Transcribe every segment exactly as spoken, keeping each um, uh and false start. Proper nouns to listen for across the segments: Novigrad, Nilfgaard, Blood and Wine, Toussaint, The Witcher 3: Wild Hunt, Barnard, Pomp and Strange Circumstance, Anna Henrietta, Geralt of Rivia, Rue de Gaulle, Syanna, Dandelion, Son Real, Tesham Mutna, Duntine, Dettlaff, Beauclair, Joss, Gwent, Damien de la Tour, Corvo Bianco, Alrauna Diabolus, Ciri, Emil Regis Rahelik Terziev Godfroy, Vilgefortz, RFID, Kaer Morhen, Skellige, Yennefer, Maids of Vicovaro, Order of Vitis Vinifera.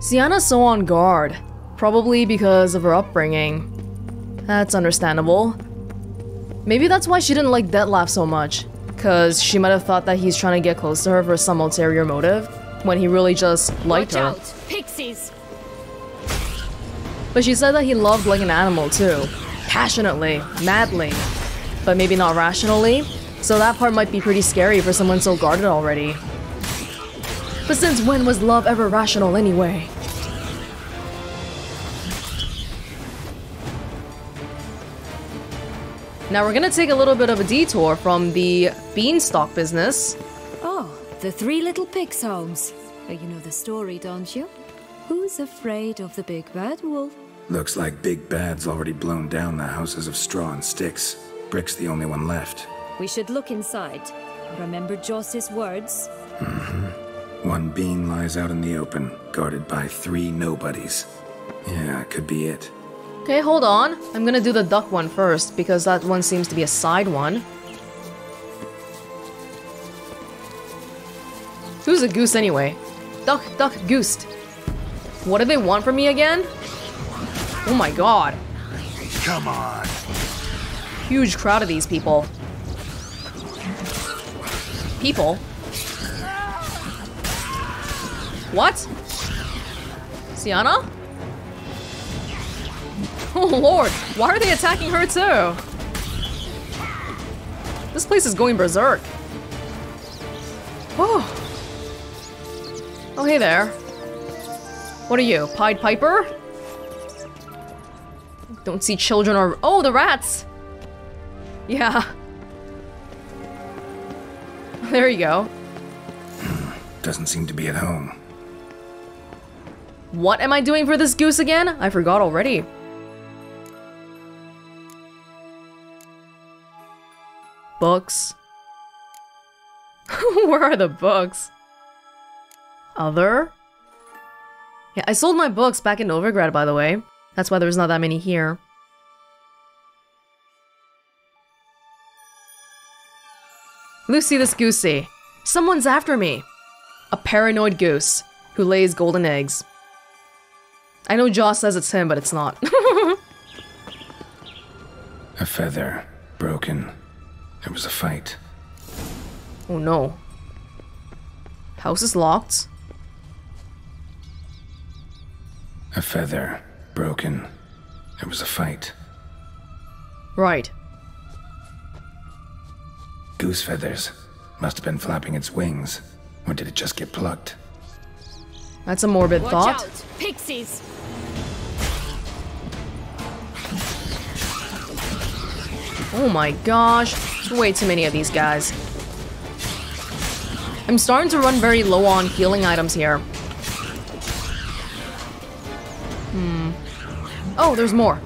Syanna's so on guard, probably because of her upbringing. That's understandable. Maybe that's why she didn't like Dettlaff so much, cause she might have thought that he's trying to get close to her for some ulterior motive, when he really just liked her. Watch out, pixies. But she said that he loved like an animal too, passionately, madly, but maybe not rationally, so that part might be pretty scary for someone so guarded already. But since when was love ever rational anyway? Now we're gonna take a little bit of a detour from the beanstalk business. Oh, the three little pigs, Holmes. You know the story, don't you? Who's afraid of the big bad wolf? Looks like Big Bad's already blown down the houses of straw and sticks. Brick's the only one left. We should look inside. Remember Joss's words? Mm-hmm. One bean lies out in the open, guarded by three nobodies. Yeah, could be it. Okay, hold on. I'm gonna do the duck one first, because that one seems to be a side one. Who's a goose anyway? Duck, duck, goose. What do they want from me again? Oh my god. Come on. Huge crowd of these people. People? What? Syanna? Oh lord, why are they attacking her too? This place is going berserk. Oh. Oh, hey there. What are you, Pied Piper? Don't see children or- oh, the rats! Yeah. There you go. Doesn't seem to be at home. What am I doing for this goose again? I forgot already. Books. Where are the books? Other? Yeah, I sold my books back in Novigrad, by the way. That's why there's not that many here. Lucy this goosey. Someone's after me. A paranoid goose who lays golden eggs. I know Joss says it's him, but it's not. A feather. Broken. There was a fight. Oh no. House is locked. A feather. Broken. There was a fight. Right. Goose feathers. Must have been flapping its wings. Or did it just get plucked? That's a morbid Watch thought. Out, pixies. Oh my gosh, there's way too many of these guys. I'm starting to run very low on healing items here. Hmm. Oh, there's more.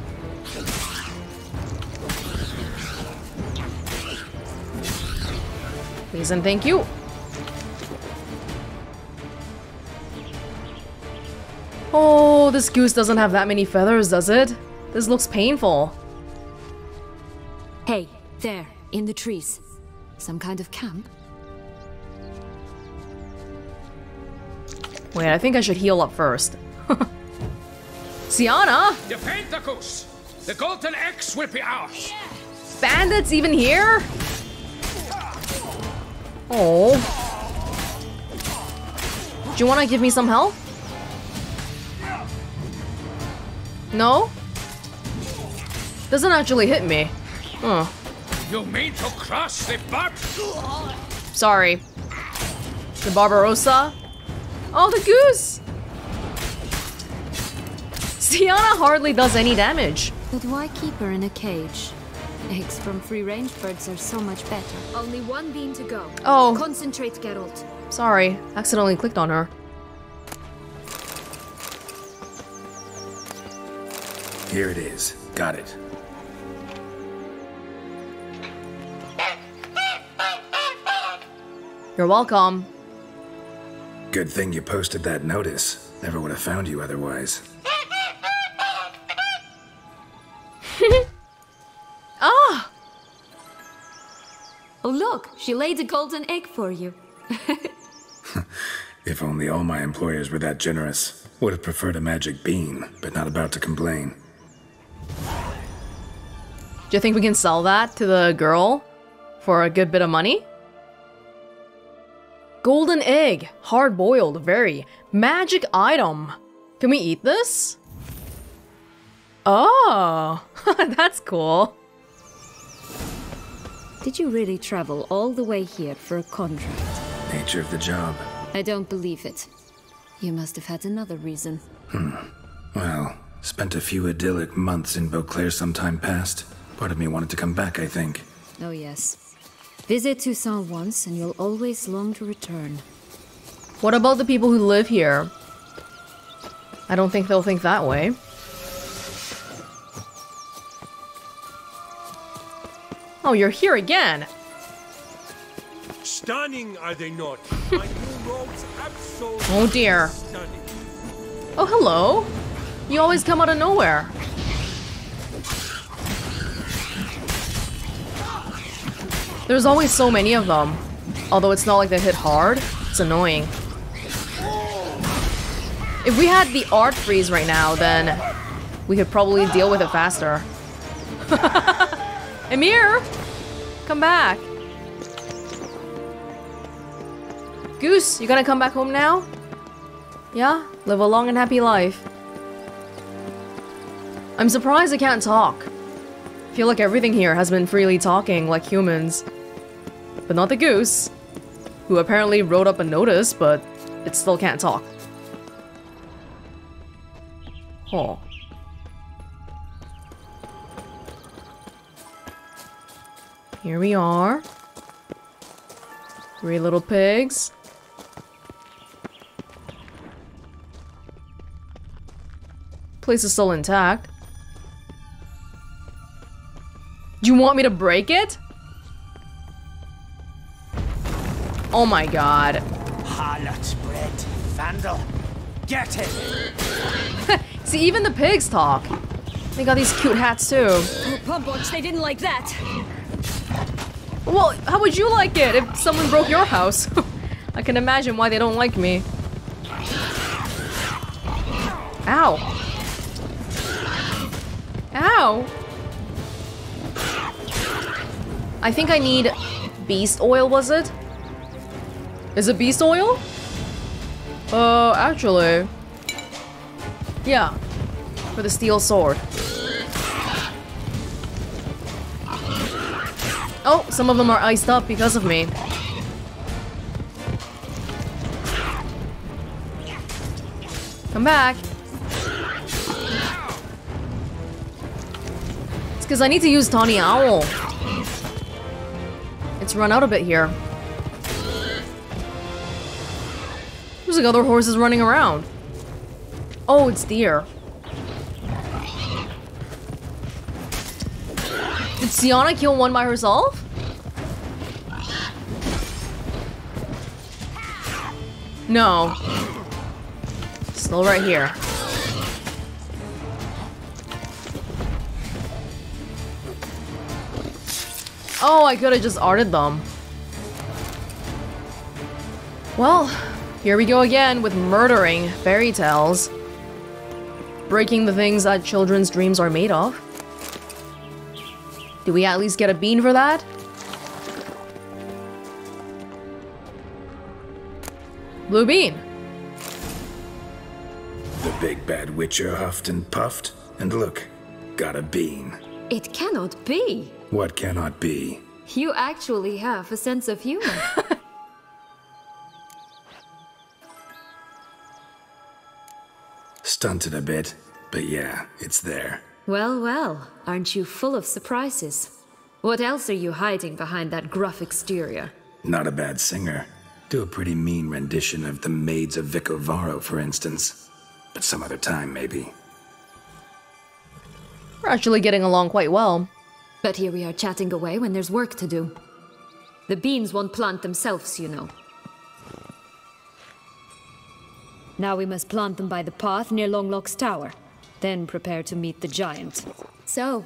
Please and thank you. Oh, this goose doesn't have that many feathers, does it? This looks painful. Hey, there, in the trees. Some kind of camp? Wait, I think I should heal up first. Syanna! Defend the goose! The golden eggs will be ours! Yeah. Bandits even here? Oh. Do you want to give me some help? No? Doesn't actually hit me. Huh. You mean to cross the barb? Sorry. The Barbarossa? Oh, the goose! Syanna hardly does any damage. But why keep her in a cage? Eggs from free-range birds are so much better. Only one bean to go. Oh. Concentrate, Geralt. Sorry, accidentally clicked on her. Here it is. Got it. You're welcome. Good thing you posted that notice. Never would have found you otherwise. Ah! Oh, look! She laid a golden egg for you. If only all my employers were that generous. Would have preferred a magic bean, but not about to complain. Do you think we can sell that to the girl for a good bit of money? Golden egg, hard-boiled, very magic item. Can we eat this? Oh, that's cool. Did you really travel all the way here for a contract? Nature of the job. I don't believe it. You must have had another reason. Hmm. Well, spent a few idyllic months in Beauclair some time past. Part of me wanted to come back, I think. Oh, yes. Visit Toussaint once, and you'll always long to return. What about the people who live here? I don't think they'll think that way. Oh, you're here again! Stunning, are they not? My new robes absolutely oh dear. Stunning. Oh, hello! You always come out of nowhere. There's always so many of them. Although it's not like they hit hard. It's annoying. If we had the art freeze right now, then we could probably deal with it faster. Emir! Come back! Goose, you gonna come back home now? Yeah? Live a long and happy life. I'm surprised I can't talk. I feel like everything here has been freely talking like humans. But not the goose, who apparently wrote up a notice, but it still can't talk. Oh. Here we are. Three little pigs. Place is still intact. You want me to break it? Oh my god. Harlot bread, vandal. Get it! See, even the pigs talk. They got these cute hats too. Oh, Pumbotch, they didn't like that. Well, how would you like it if someone broke your house? I can imagine why they don't like me. Ow. Ow. I think I need beast oil, was it? Is it beast oil? Uh, actually... Yeah. For the steel sword. Oh, some of them are iced up because of me. Come back. It's because I need to use Tawny Owl. It's run out a bit here. There's like other horses running around. Oh, it's deer. Did Syanna kill one by herself? No. Still right here. Oh, I could have just arted them. Well, here we go again with murdering fairy tales. Breaking the things that children's dreams are made of. Do we at least get a bean for that? Blue bean. The big bad witcher huffed and puffed, and look, got a bean. It cannot be. What cannot be? You actually have a sense of humor. Stunted a bit, but yeah, it's there. Well, well, aren't you full of surprises? What else are you hiding behind that gruff exterior? Not a bad singer. Do a pretty mean rendition of the Maids of Vicovaro, for instance. But some other time, maybe. We're actually getting along quite well. But here we are chatting away when there's work to do. The beans won't plant themselves, you know. Now we must plant them by the path near Longlock's tower. Then prepare to meet the giant. So,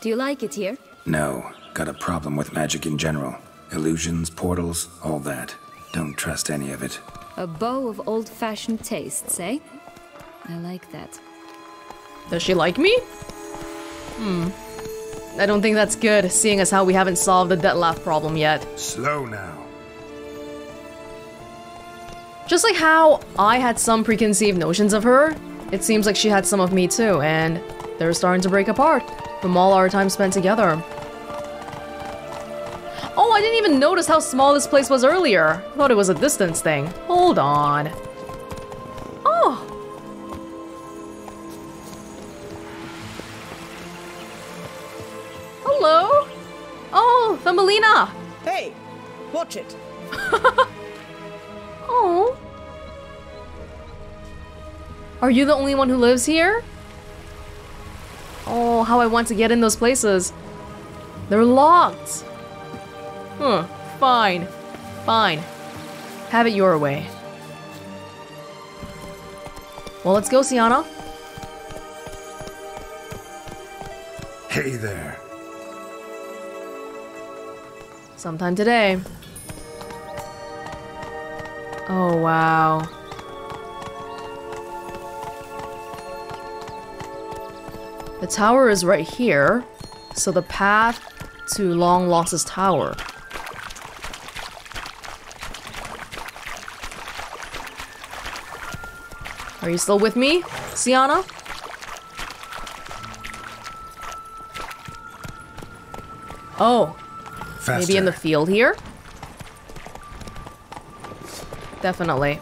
do you like it here? No. Got a problem with magic in general. Illusions, portals, all that. Don't trust any of it. A bow of old-fashioned tastes, eh? I like that. Does she like me? Hmm. I don't think that's good, seeing as how we haven't solved the Dettlaff problem yet. Slow now. Just like how I had some preconceived notions of her, it seems like she had some of me too, and they're starting to break apart from all our time spent together. Oh, I didn't even notice how small this place was earlier. I thought it was a distance thing. Hold on. Oh! Hello? Oh, Thumbelina! Hey! Watch it! Oh. Are you the only one who lives here? Oh, how I want to get in those places. They're locked. Huh. Fine. Fine. Have it your way. Well, let's go, Syanna. Hey there. Sometime today. Oh, wow. The tower is right here, so the path to Long Loss's tower. Are you still with me, Syanna? Oh, faster. Maybe in the field here? Definitely.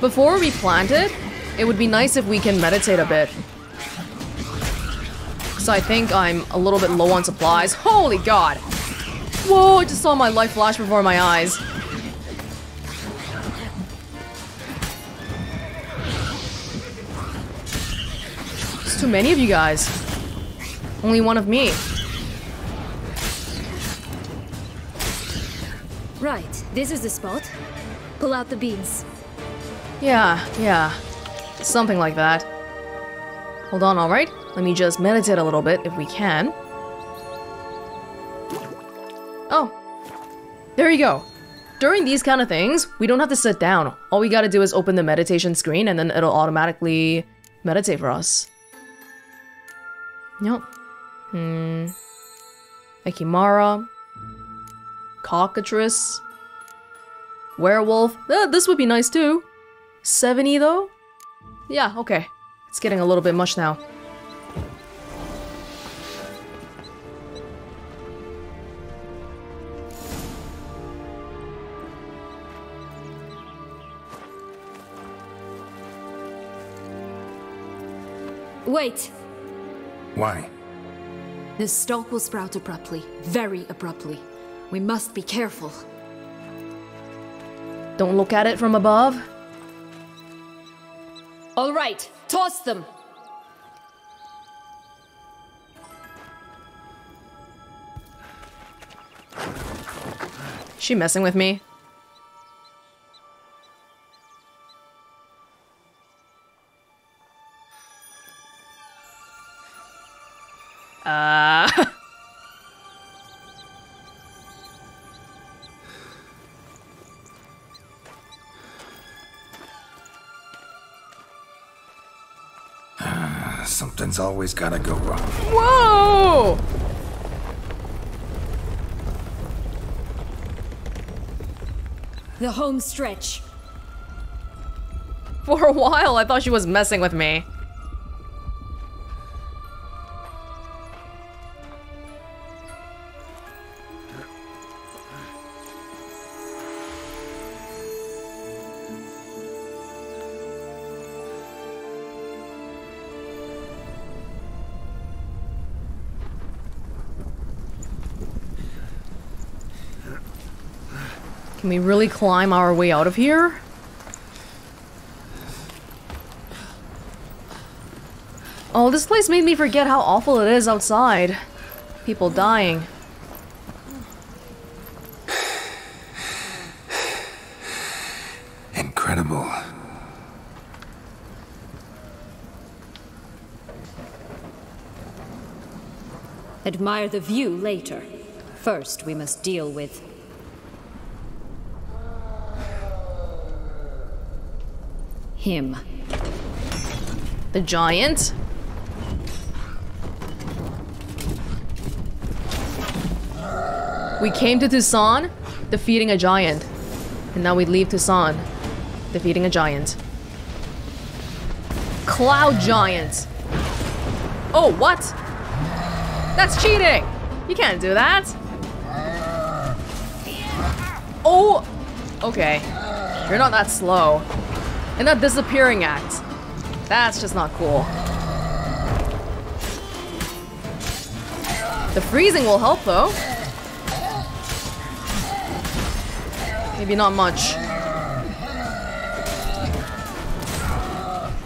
Before we plant it, it would be nice if we can meditate a bit. So I think I'm a little bit low on supplies. Holy God! Whoa, I just saw my life flash before my eyes. There's too many of you guys. Only one of me. Right, this is the spot. Pull out the beans. Yeah, yeah. Something like that. Hold on, alright? Let me just meditate a little bit, if we can. Oh. There you go. During these kind of things, we don't have to sit down. All we gotta do is open the meditation screen, and then it'll automatically meditate for us. Nope. Hmm. Akimara. Cockatrice. Werewolf. Eh, this would be nice too. seventy though? Yeah, okay. It's getting a little bit much now. Wait. Why? The stalk will sprout abruptly, very abruptly. We must be careful. Don't look at it from above. All right, toss them! Is she messing with me? Uh... Something's always gotta go wrong. Whoa! The home stretch. For a while, I thought she was messing with me. Can we really climb our way out of here? Oh, this place made me forget how awful it is outside. People dying. Incredible. Admire the view later. First, we must deal with him. The giant? We came to Toussaint, defeating a giant. And now we leave Toussaint, defeating a giant. Cloud giant! Oh, what? That's cheating! You can't do that! Oh! Okay. You're not that slow. And that disappearing act. That's just not cool. The freezing will help, though. Maybe not much.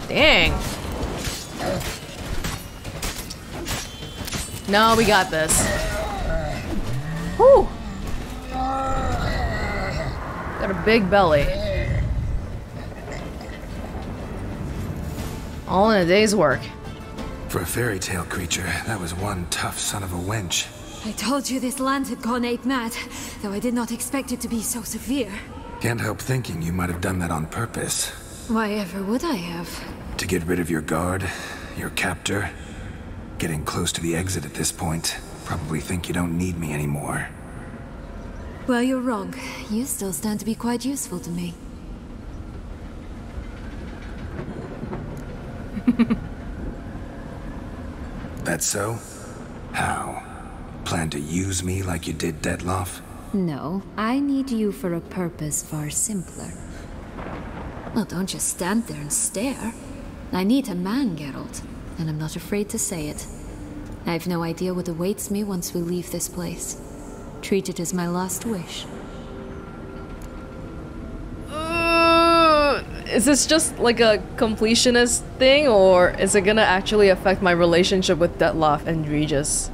Dang. No, we got this. Whew. Got a big belly. All in a day's work. For a fairy tale creature, that was one tough son of a wench. I told you this land had gone ape mad, though I did not expect it to be so severe. Can't help thinking you might have done that on purpose. Why ever would I have? To get rid of your guard, your captor. Getting close to the exit at this point. Probably think you don't need me anymore. Well, you're wrong. You still stand to be quite useful to me. That's so? How? Plan to use me like you did Dettlaff? No, I need you for a purpose far simpler. Well, don't just stand there and stare. I need a man, Geralt, and I'm not afraid to say it. I have no idea what awaits me once we leave this place. Treat it as my last wish. Is this just like a completionist thing, or is it gonna actually affect my relationship with Dettlaff and Regis?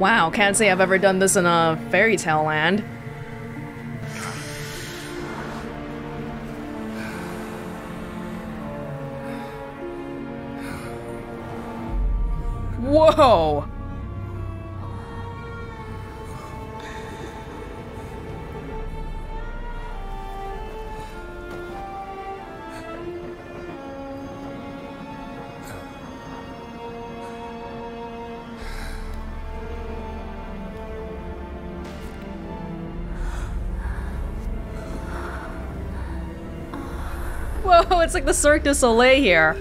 Wow, can't say I've ever done this in a fairy tale land. Whoa! Whoa, it's like the Cirque du Soleil here.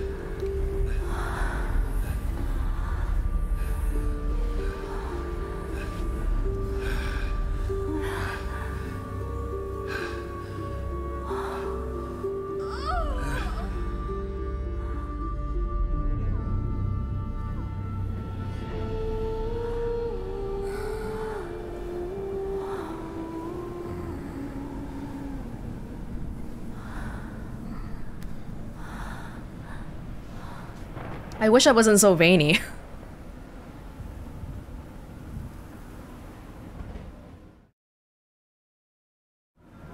I wish I wasn't so veiny.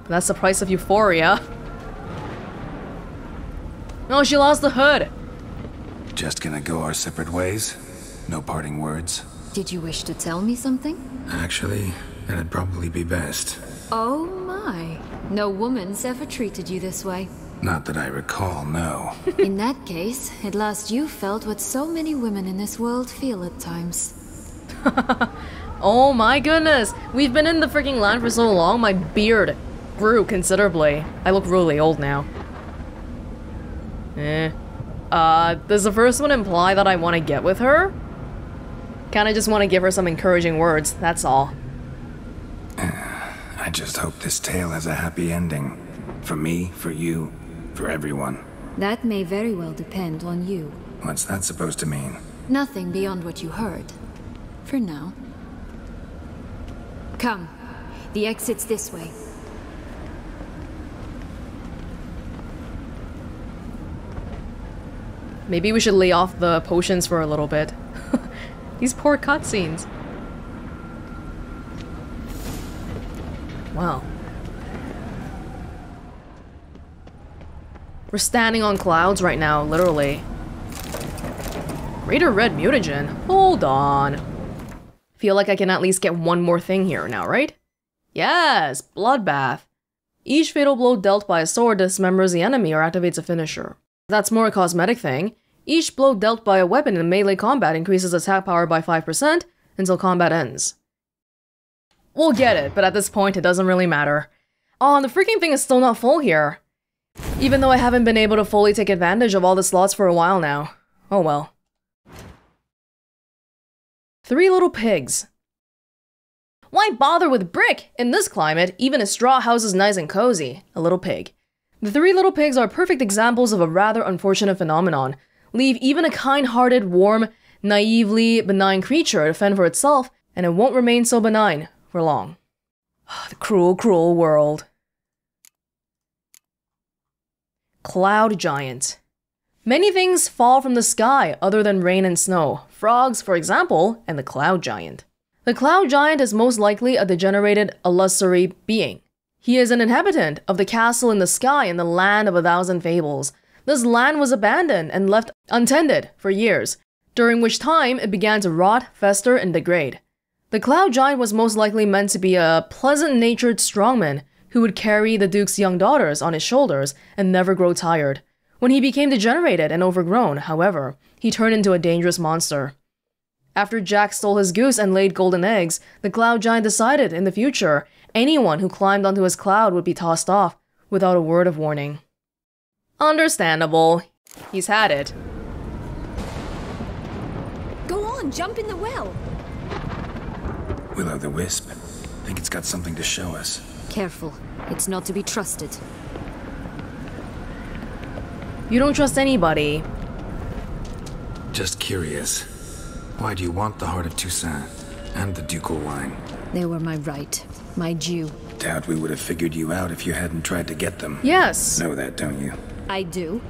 That's the price of euphoria. No, she lost the hood. Just gonna go our separate ways? No parting words? Did you wish to tell me something? Actually, that'd probably be best. Oh my. No woman's ever treated you this way. Not that I recall, no. In that case, at last you felt what so many women in this world feel at times. Oh my goodness! We've been in the freaking land for so long, my beard grew considerably. I look really old now. Eh. Uh, does the first one imply that I want to get with her? Kinda just want to give her some encouraging words, that's all. I just hope this tale has a happy ending. For me, for you, for everyone. That may very well depend on you. What's that supposed to mean? Nothing beyond what you heard. For now. Come. The exit's this way. Maybe we should lay off the potions for a little bit. These poor cutscenes. Wow. We're standing on clouds right now, literally. Raider Red Mutagen? Hold on. Feel like I can at least get one more thing here now, right? Yes! Bloodbath. Each fatal blow dealt by a sword dismembers the enemy or activates a finisher. That's more a cosmetic thing. Each blow dealt by a weapon in melee combat increases attack power by five percent until combat ends. We'll get it, but at this point it doesn't really matter. Oh, and the freaking thing is still not full here. Even though I haven't been able to fully take advantage of all the slots for a while now. Oh well. Three little pigs. Why bother with brick? In this climate, even a straw house is nice and cozy. A little pig. The three little pigs are perfect examples of a rather unfortunate phenomenon. Leave even a kind-hearted, warm, naively benign creature to fend for itself, and it won't remain so benign for long. The cruel, cruel world. Cloud giant. Many things fall from the sky other than rain and snow. Frogs, for example, and the cloud giant. The cloud giant is most likely a degenerated, illusory being. He is an inhabitant of the castle in the sky in the land of a thousand fables. This land was abandoned and left untended for years, during which time it began to rot, fester, and degrade. The cloud giant was most likely meant to be a pleasant-natured strongman who would carry the duke's young daughters on his shoulders and never grow tired. When he became degenerated and overgrown, however, he turned into a dangerous monster. After Jack stole his goose and laid golden eggs, the cloud giant decided in the future anyone who climbed onto his cloud would be tossed off without a word of warning. Understandable. He's had it. Go on, jump in the well. Willow the Wisp. I think it's got something to show us. Careful. It's not to be trusted. You don't trust anybody. Just curious. Why do you want the heart of Toussaint and the ducal wine? They were my right. My due. Doubt we would have figured you out if you hadn't tried to get them. Yes. Know that, don't you? I do,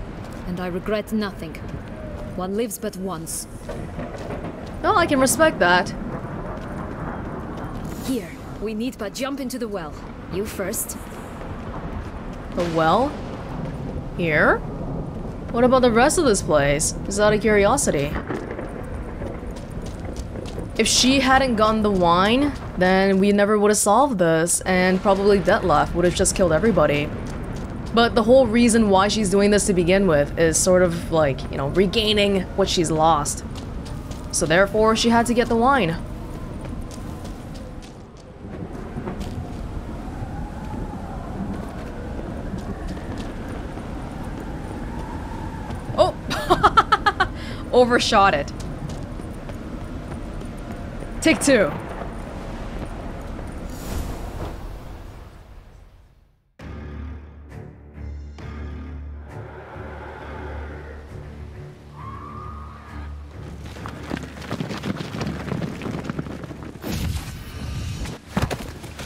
and I regret nothing. One lives but once. Well, I can respect that. Here, we need but jump into the well. You first. The well? Here? What about the rest of this place? Just out of curiosity. If she hadn't gotten the wine, then we never would have solved this, and probably Dettlaff would have just killed everybody. But the whole reason why she's doing this to begin with is sort of like, you know, regaining what she's lost. So therefore, she had to get the wine. Oh! Overshot it. Take two.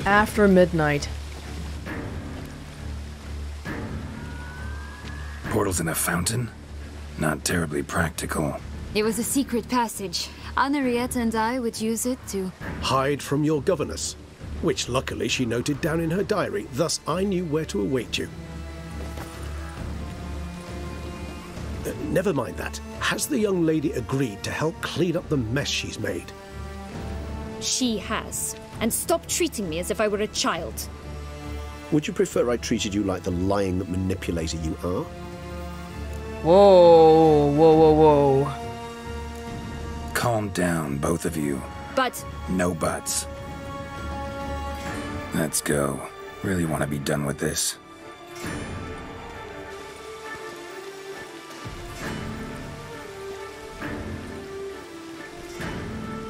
After midnight. Portals in a fountain? Not terribly practical. It was a secret passage. Anna Henrietta and I would use it to... hide from your governess, which luckily she noted down in her diary, thus I knew where to await you. Uh, never mind that. Has the young lady agreed to help clean up the mess she's made? She has. And stop treating me as if I were a child. Would you prefer I treated you like the lying manipulator you are? Whoa, whoa, whoa, whoa. Calm down, both of you. But... no buts. Let's go. Really want to be done with this.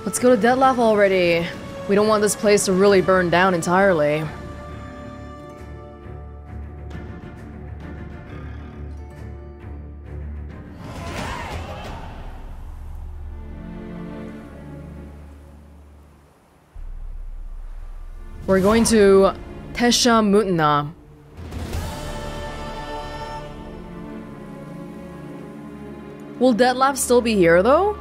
Let's go to Dettlaff already. We don't want this place to really burn down entirely. We're going to Tesham Mutna. Will Dettlaff still be here though?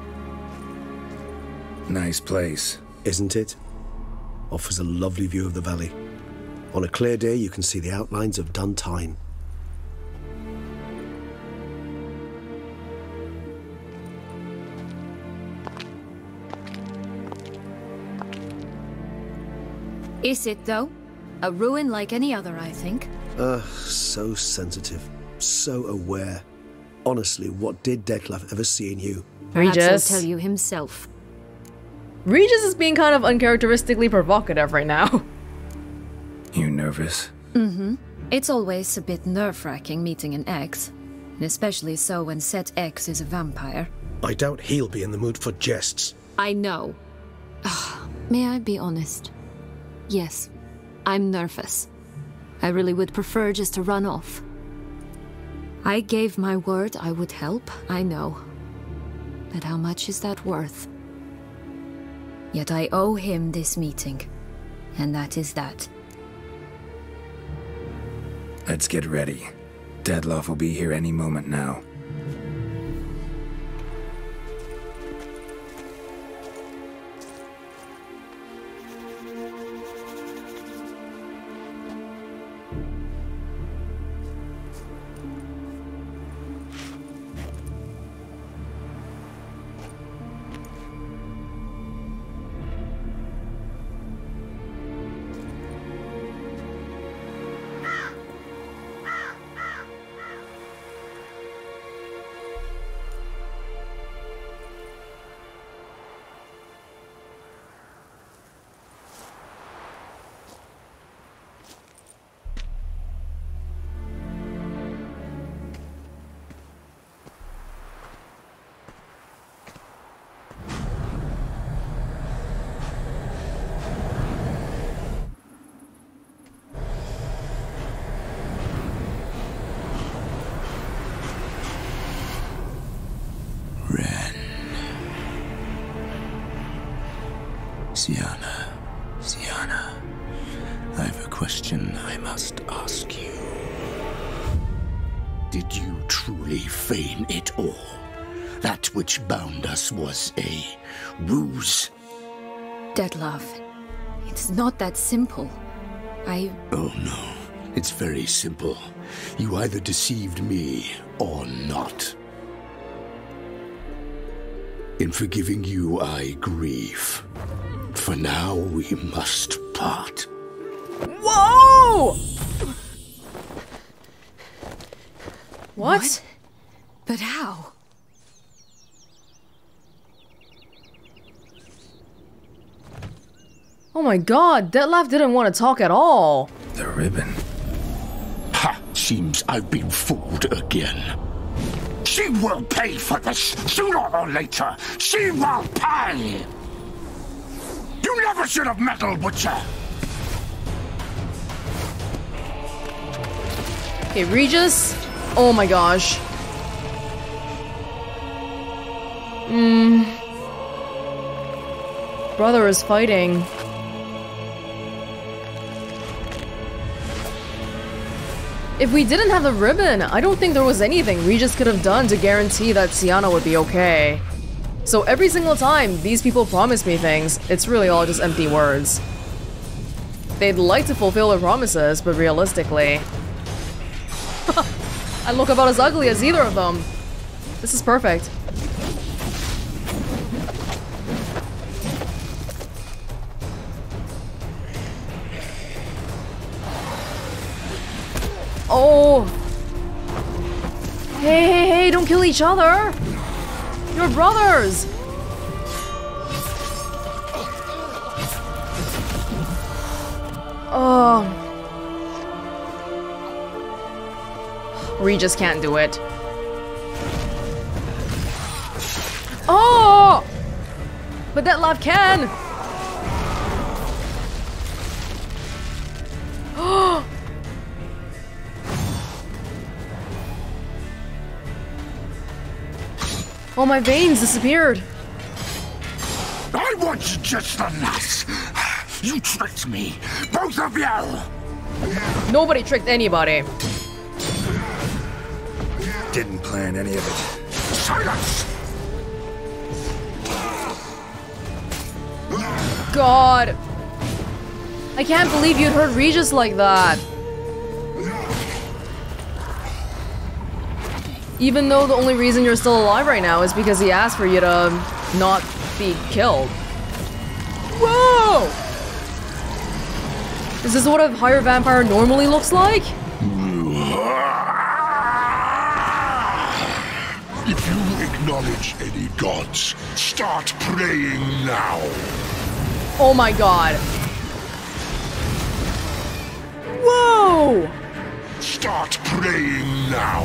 Nice place, isn't it? Offers a lovely view of the valley. On a clear day, you can see the outlines of Duntine. Is it, though? A ruin like any other, I think. Ugh, so sensitive. So aware. Honestly, what did Dettlaff ever see in you? Regis. Perhaps he'll tell you himself. Regis is being kind of uncharacteristically provocative right now. You nervous? Mm-hmm. It's always a bit nerve-wracking meeting an ex. And especially so when said ex is a vampire. I doubt he'll be in the mood for jests. I know. Ugh, may I be honest? Yes, I'm nervous. I really would prefer just to run off. I gave my word I would help, I know. But how much is that worth? Yet I owe him this meeting. And that is that. Let's get ready. Dettlaff will be here any moment now. Syanna, Syanna, I've a question I must ask you. Did you truly feign it all? That which bound us was a ruse? Dettlaff, it's not that simple. I... Oh no, it's very simple. You either deceived me or not. In forgiving you, I grieve. For now, we must part. Whoa! What? What? But how? Oh my god, Dettlaff didn't want to talk at all. The ribbon. Ha! Seems I've been fooled again. She will pay for this, sooner or later. She will pay! You never should have meddled, Witcher! Okay, Regis. Oh my gosh. Mmm. Brother is fighting. If we didn't have the ribbon, I don't think there was anything Regis could have done to guarantee that Syanna would be okay. So every single time these people promise me things, it's really all just empty words. They'd like to fulfill their promises, but realistically... I look about as ugly as either of them. This is perfect. Oh! Hey, hey, hey, don't kill each other! You're brothers! Oh. Regis can't do it. Oh! But Dettlaff can! Oh! Oh, my veins disappeared. I want you just the nuts. You tricked me, both of you. Nobody tricked anybody. Didn't plan any of it. Silence. God. I can't believe you'd hurt Regis like that. Even though the only reason you're still alive right now is because he asked for you to not be killed. Whoa! Is this what a higher vampire normally looks like? If you acknowledge any gods, start praying now. Oh my god. Whoa! Start praying now.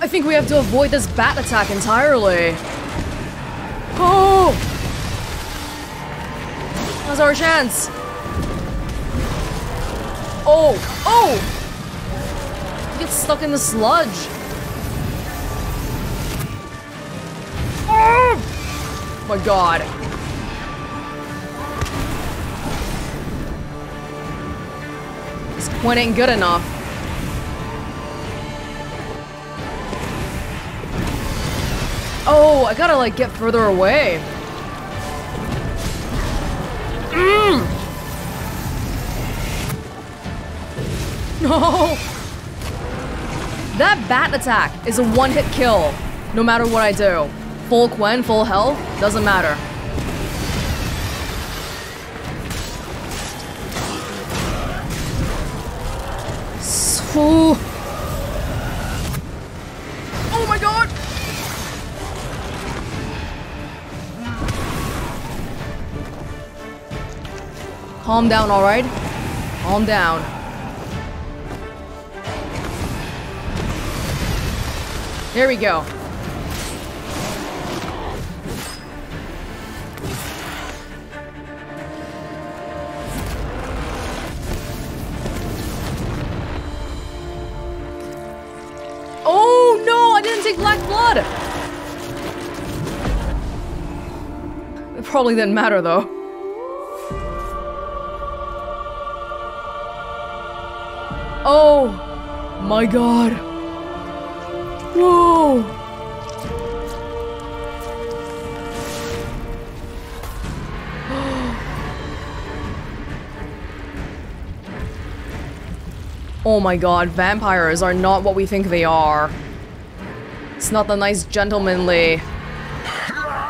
I think we have to avoid this bat attack entirely. Oh! That's our chance. Oh! Oh! He gets stuck in the sludge. Oh my god. This point ain't good enough. Oh, I gotta, like, get further away. Mm. No! That bat attack is a one-hit kill, no matter what I do. Full Quen, full health, doesn't matter. So... Oh my god! Calm down, alright? Calm down. There we go. Oh no, I didn't take black blood! It probably didn't matter though. Oh my god. Whoa. Oh my god, vampires are not what we think they are. It's not the nice gentlemanly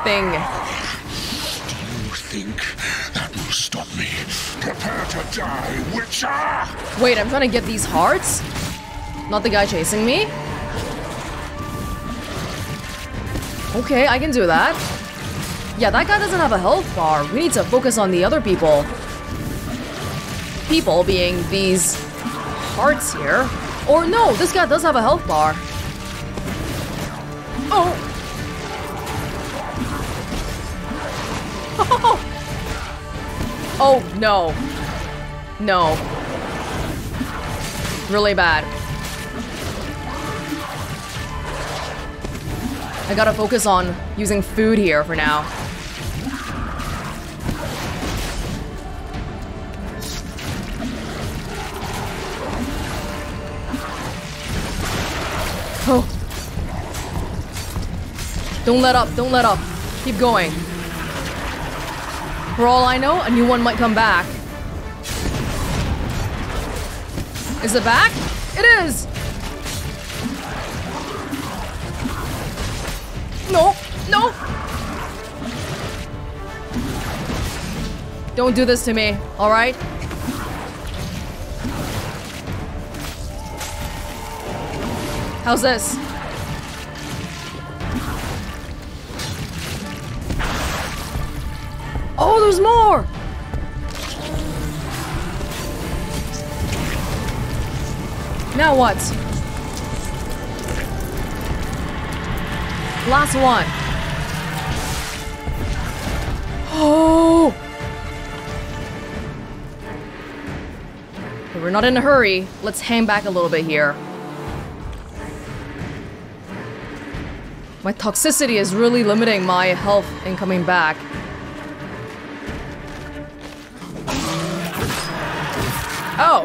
thing. Do you think that will stop me? Prepare to die, Witcher! Wait, I'm trying to get these hearts? Not the guy chasing me? Okay, I can do that. Yeah, that guy doesn't have a health bar. We need to focus on the other people. People being these hearts here. Or no, this guy does have a health bar. Oh! Oh! Oh, no. No. Really bad. I gotta focus on using food here for now. Oh. Don't let up, don't let up. Keep going. For all I know, a new one might come back. Is it back? It is! No, no! Don't do this to me, alright? How's this? Oh, there's more! Now what? Last one. Oh! We're not in a hurry. Let's hang back a little bit here. My toxicity is really limiting my health in coming back. Oh!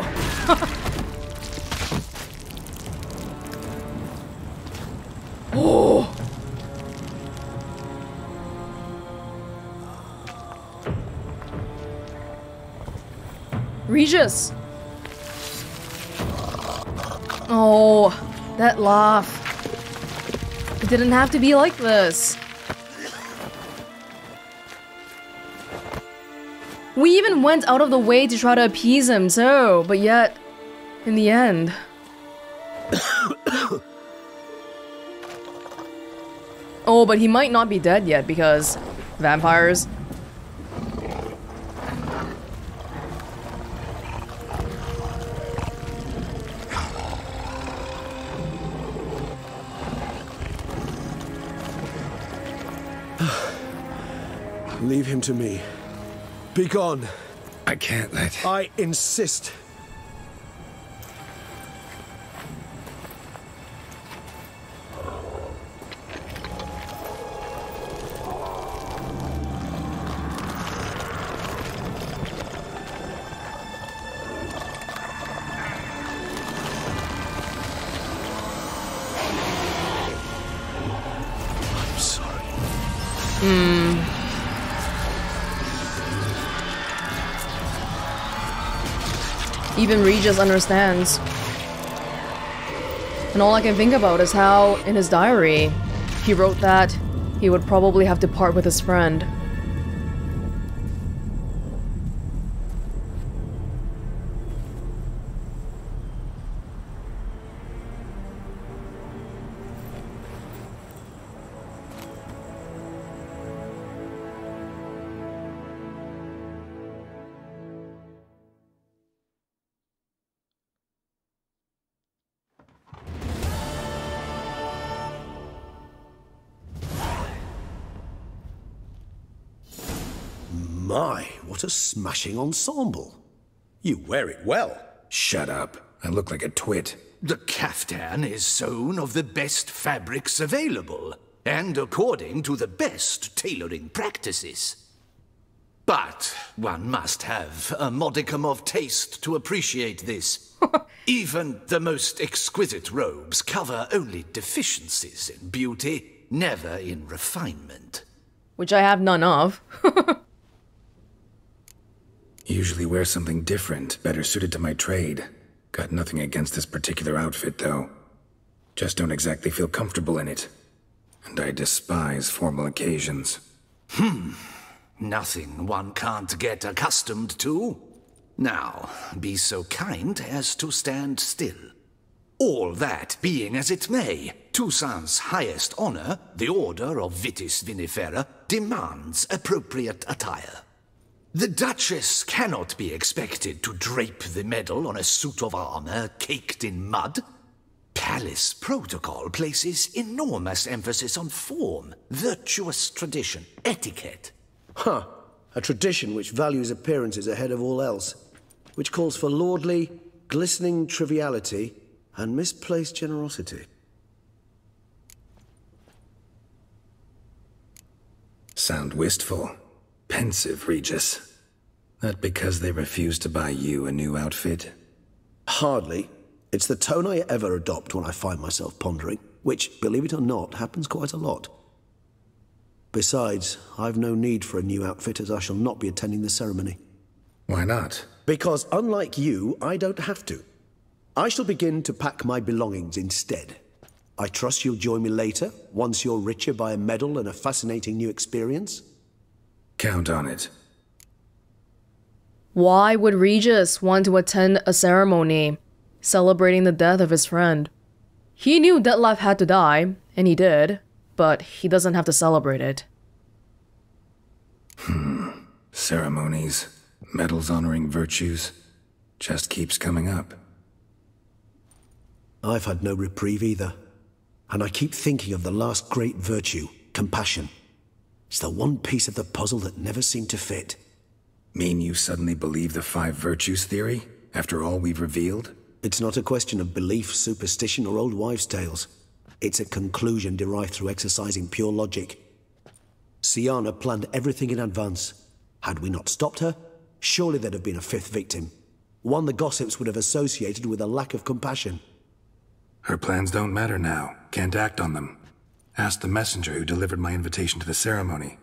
Oh! Regis! Oh, that laugh. It didn't have to be like this. We even went out of the way to try to appease him, too, but yet, in the end... Oh, but he might not be dead yet, because vampires... Leave him to me. Be gone. I can't let... I insist. I'm sorry. Hmm... Even Regis understands. And all I can think about is how, in his diary, he wrote that he would probably have to part with his friend. My, what a smashing ensemble. You wear it well. Shut up. I look like a twit. The caftan is sewn of the best fabrics available, and according to the best tailoring practices. But one must have a modicum of taste to appreciate this. Even the most exquisite robes cover only deficiencies in beauty, never in refinement. Which I have none of. Usually wear something different, better suited to my trade. Got nothing against this particular outfit, though. Just don't exactly feel comfortable in it. And I despise formal occasions. Hmm. Nothing one can't get accustomed to. Now, be so kind as to stand still. All that being as it may, Toussaint's highest honor, the Order of Vitis Vinifera, demands appropriate attire. The Duchess cannot be expected to drape the medal on a suit of armor caked in mud. Palace protocol places enormous emphasis on form, virtuous tradition, etiquette. Huh. A tradition which values appearances ahead of all else, which calls for lordly, glistening triviality and misplaced generosity. Sound wistful. Pensive, Regis. That because they refuse to buy you a new outfit? Hardly. It's the tone I ever adopt when I find myself pondering, which, believe it or not, happens quite a lot. Besides, I've no need for a new outfit as I shall not be attending the ceremony. Why not? Because, unlike you, I don't have to. I shall begin to pack my belongings instead. I trust you'll join me later, once you're richer by a medal and a fascinating new experience. Count on it. Why would Regis want to attend a ceremony celebrating the death of his friend? He knew Dettlaff had to die, and he did, but he doesn't have to celebrate it. Hmm. Ceremonies, medals honoring virtues, just keeps coming up. I've had no reprieve either, and I keep thinking of the last great virtue, compassion. It's the one piece of the puzzle that never seemed to fit. Mean you suddenly believe the five virtues theory, after all we've revealed? It's not a question of belief, superstition, or old wives' tales. It's a conclusion derived through exercising pure logic. Syanna planned everything in advance. Had we not stopped her, surely there'd have been a fifth victim. One the gossips would have associated with a lack of compassion. Her plans don't matter now. Can't act on them. Asked the messenger who delivered my invitation to the ceremony.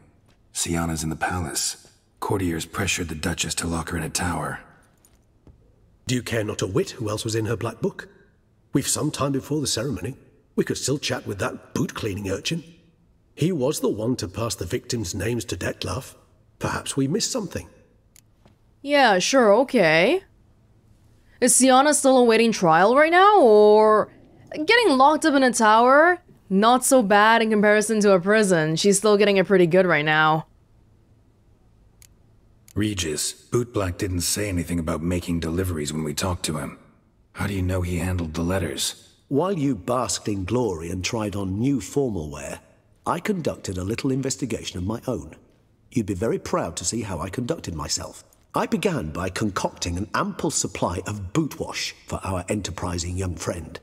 Syanna's in the palace. Courtiers pressured the Duchess to lock her in a tower. Do you care not a whit who else was in her black book? We've some time before the ceremony. We could still chat with that boot-cleaning urchin. He was the one to pass the victims' names to Dettlaff. Perhaps we missed something. Yeah, sure, okay. Is Syanna still awaiting trial right now, or... Getting locked up in a tower? Not so bad in comparison to a prison. She's still getting it pretty good right now. Regis, Bootblack didn't say anything about making deliveries when we talked to him. How do you know he handled the letters? While you basked in glory and tried on new formal wear, I conducted a little investigation of my own. You'd be very proud to see how I conducted myself. I began by concocting an ample supply of boot wash for our enterprising young friend.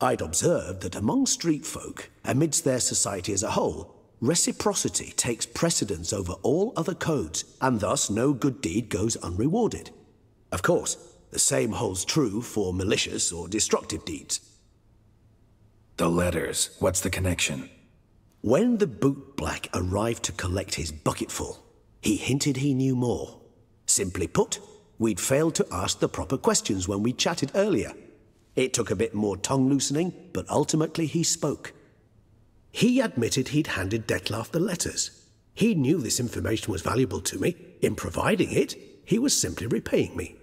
I'd observed that among street folk, amidst their society as a whole, reciprocity takes precedence over all other codes, and thus no good deed goes unrewarded. Of course, the same holds true for malicious or destructive deeds. The letters, what's the connection? When the bootblack arrived to collect his bucketful, he hinted he knew more. Simply put, we'd failed to ask the proper questions when we chatted earlier. It took a bit more tongue-loosening, but ultimately he spoke. He admitted he'd handed Dettlaff the letters. He knew this information was valuable to me. In providing it, he was simply repaying me.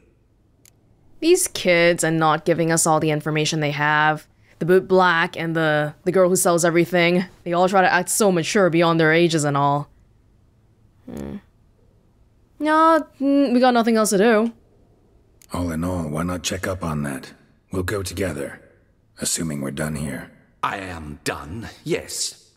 These kids and not giving us all the information they have. The bootblack and the, the girl who sells everything. They all try to act so mature beyond their ages and all. Hmm. No, we got nothing else to do. All in all, why not check up on that? We'll go together, assuming we're done here. I am done, yes.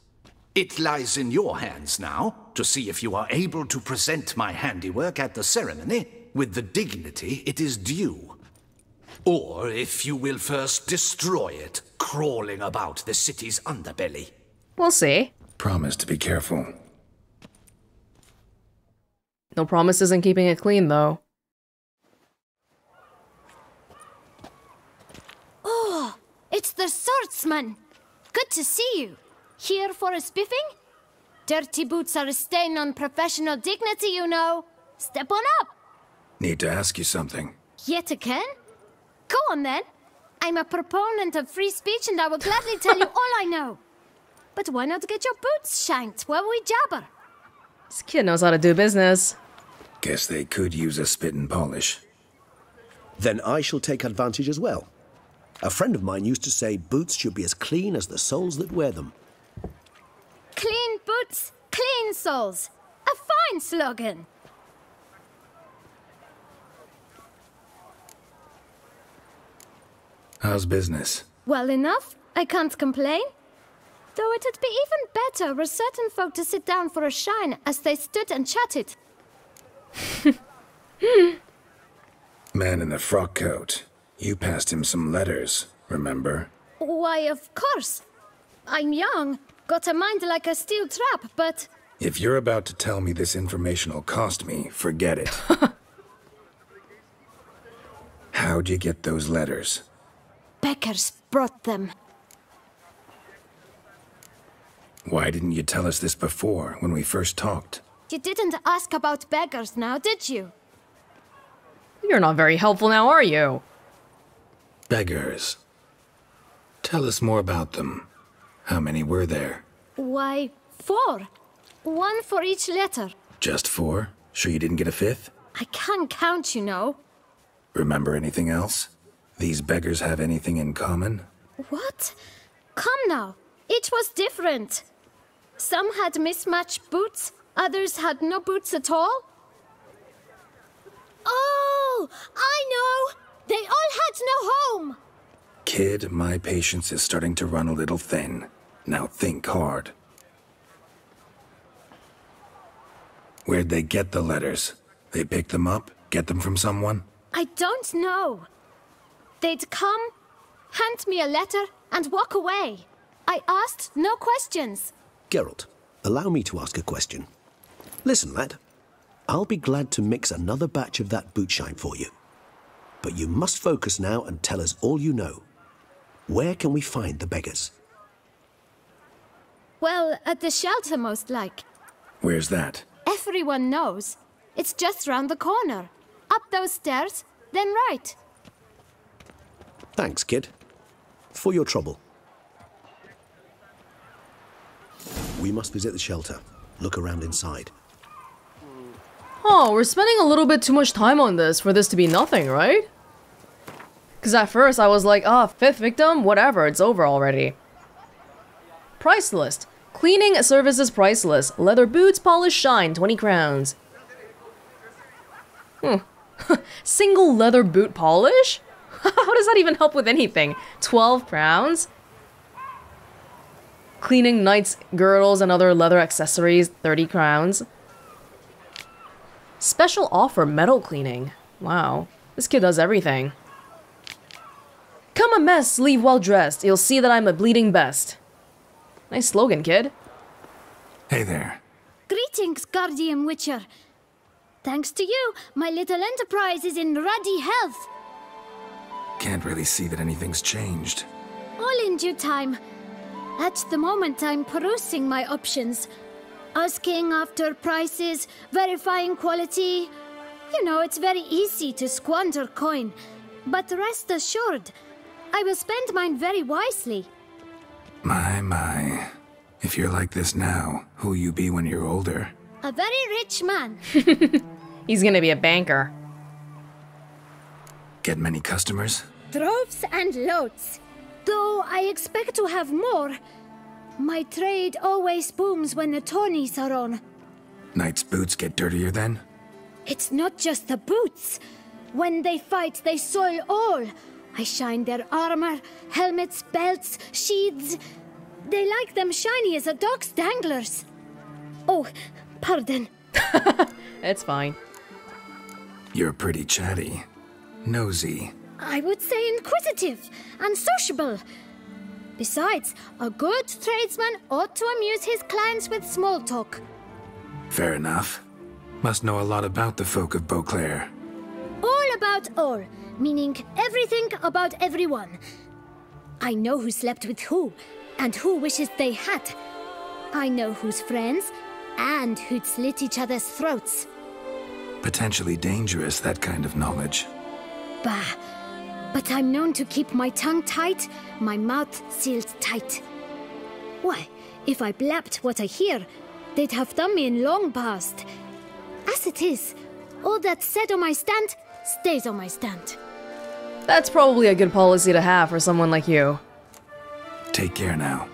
It lies in your hands now to see if you are able to present my handiwork at the ceremony with the dignity it is due. Or if you will first destroy it, crawling about the city's underbelly. We'll see. Promise to be careful. No promises in keeping it clean, though. Oh, it's the swordsman! Good to see you! Here for a spiffing? Dirty boots are a stain on professional dignity, you know! Step on up! Need to ask you something. Yet again? Go on then! I'm a proponent of free speech and I will gladly tell you all I know! But why not get your boots shanked while we jabber? This kid knows how to do business. Guess they could use a spit and polish. Then I shall take advantage as well. A friend of mine used to say boots should be as clean as the soles that wear them. Clean boots, clean soles. A fine slogan. How's business? Well enough. I can't complain. Though it'd be even better were certain folk to sit down for a shine as they stood and chatted. Man in the frock coat. You passed him some letters, remember? Why, of course. I'm young, got a mind like a steel trap, but... If you're about to tell me this information will cost me, forget it. How'd you get those letters? Beckers brought them. Why didn't you tell us this before, when we first talked? You didn't ask about beggars now, did you? You're not very helpful now, are you? Beggars. Tell us more about them. How many were there? Why, four. One for each letter. Just four? Sure you didn't get a fifth? I can't count, you know. Remember anything else? These beggars have anything in common? What? Come now. It was different. Some had mismatched boots, others had no boots at all. Oh, I know! They all had no home! Kid, my patience is starting to run a little thin. Now think hard. Where'd they get the letters? They picked them up? Get them from someone? I don't know. They'd come, hand me a letter, and walk away. I asked no questions. Geralt, allow me to ask a question. Listen, lad. I'll be glad to mix another batch of that bootshine for you. But you must focus now and tell us all you know. Where can we find the beggars? Well, at the shelter, most like. Where's that? Everyone knows. It's just round the corner. Up those stairs, then right. Thanks, kid, for your trouble. We must visit the shelter. Look around inside. Oh, we're spending a little bit too much time on this for this to be nothing, right? Because at first I was like, ah, oh, fifth victim? Whatever, it's over already. Price list. Cleaning services price list. Leather boots, polish, shine, twenty crowns. Hmm. Single leather boot polish? How does that even help with anything? twelve crowns? Cleaning knight's girdles and other leather accessories, thirty crowns. Special offer, metal cleaning. Wow, this kid does everything. Come a mess, leave well dressed. You'll see that I'm a bleeding best. Nice slogan, kid. Hey there. Greetings, Guardian Witcher. Thanks to you, my little enterprise is in ruddy health. Can't really see that anything's changed. All in due time. At the moment, I'm perusing my options. Asking after prices, verifying quality. You know, it's very easy to squander coin. But rest assured, I will spend mine very wisely. My, my. If you're like this now, who'll you be when you're older? A very rich man. He's gonna be a banker. Get many customers? Droves and loads. Though I expect to have more. My trade always booms when the tourneys are on. Knight's boots get dirtier then? It's not just the boots. When they fight, they soil all. I shine their armor, helmets, belts, sheaths. They like them shiny as a dog's danglers. Oh, pardon. It's fine. You're pretty chatty. Nosy. I would say inquisitive and sociable. Besides, a good tradesman ought to amuse his clients with small talk. Fair enough. Must know a lot about the folk of Beauclair. All about all, meaning everything about everyone. I know who slept with who, and who wishes they had. I know who's friends, and who'd slit each other's throats. Potentially dangerous, that kind of knowledge. Bah. But I'm known to keep my tongue tight, my mouth sealed tight. Why, if I blabbed what I hear, they'd have done me in long past. As it is, all that's said on my stand stays on my stand. That's probably a good policy to have for someone like you. Take care now.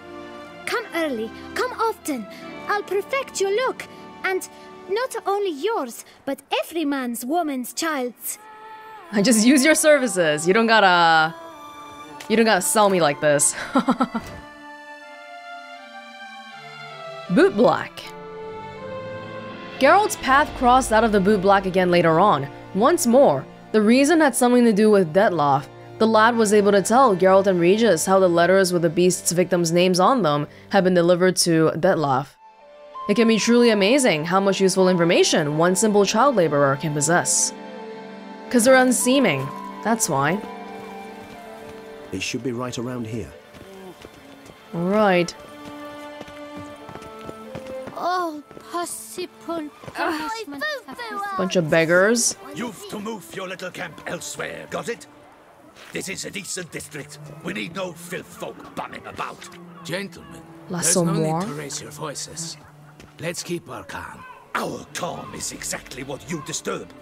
Come early, come often. I'll perfect your look, and not only yours, but every man's, woman's, child's. I just use your services. You don't gotta... You don't gotta sell me like this. Boot black. Geralt's path crossed that of the boot black again later on. Once more, the reason had something to do with Dettlaff. The lad was able to tell Geralt and Regis how the letters with the beast's victims' names on them had been delivered to Dettlaff. It can be truly amazing how much useful information one simple child laborer can possess. Because they're unseeming, that's why. It should be right around here. Right. Oh, possible punishment. Bunch of beggars. You've to move your little camp elsewhere, got it? This is a decent district. We need no filth folk bumming about. Gentlemen, there's no need to raise your voices. Let's keep our calm. Our calm is exactly what you disturb.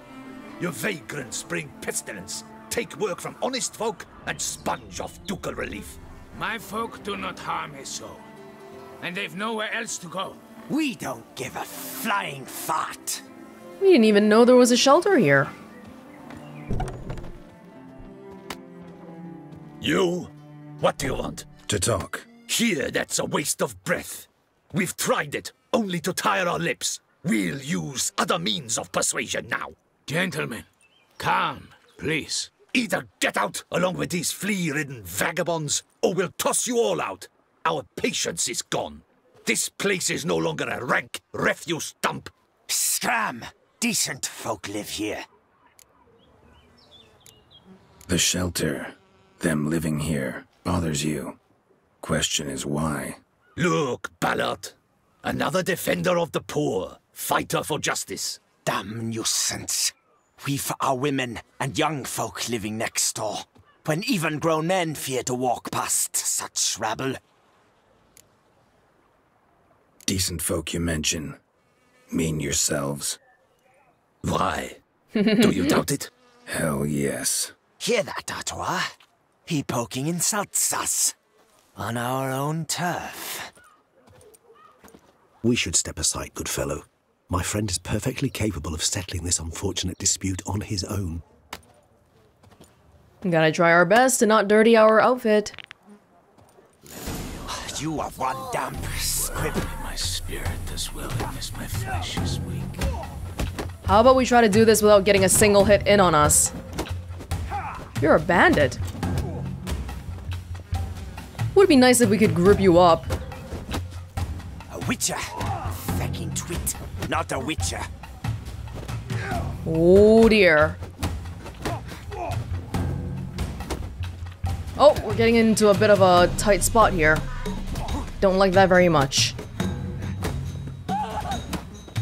Your vagrants bring pestilence, take work from honest folk, and sponge off ducal relief. My folk do not harm his soul, and they've nowhere else to go. We don't give a flying fart. We didn't even know there was a shelter here. You? What do you want? To talk. Here, that's a waste of breath. We've tried it, only to tire our lips. We'll use other means of persuasion now. Gentlemen, calm, please. Either get out along with these flea-ridden vagabonds, or we'll toss you all out. Our patience is gone. This place is no longer a rank refuse dump. Scram! Decent folk live here. The shelter, them living here, bothers you. Question is why? Look, Ballard. Another defender of the poor, fighter for justice. Damn nuisance. We've our women and young folk living next door, when even grown men fear to walk past such rabble. Decent folk you mention, mean yourselves. Why? Do you doubt it? Hell yes. Hear that, Artois? He poking insults us. On our own turf. We should step aside, good fellow. My friend is perfectly capable of settling this unfortunate dispute on his own. We gotta try our best to not dirty our outfit. You are one damn squib. My spirit is willing as my flesh is weak. How about we try to do this without getting a single hit in on us? You're a bandit. Would be nice if we could group you up. A witcher. Fucking twit. Not a witcher. Oh dear. Oh, we're getting into a bit of a tight spot here. Don't like that very much.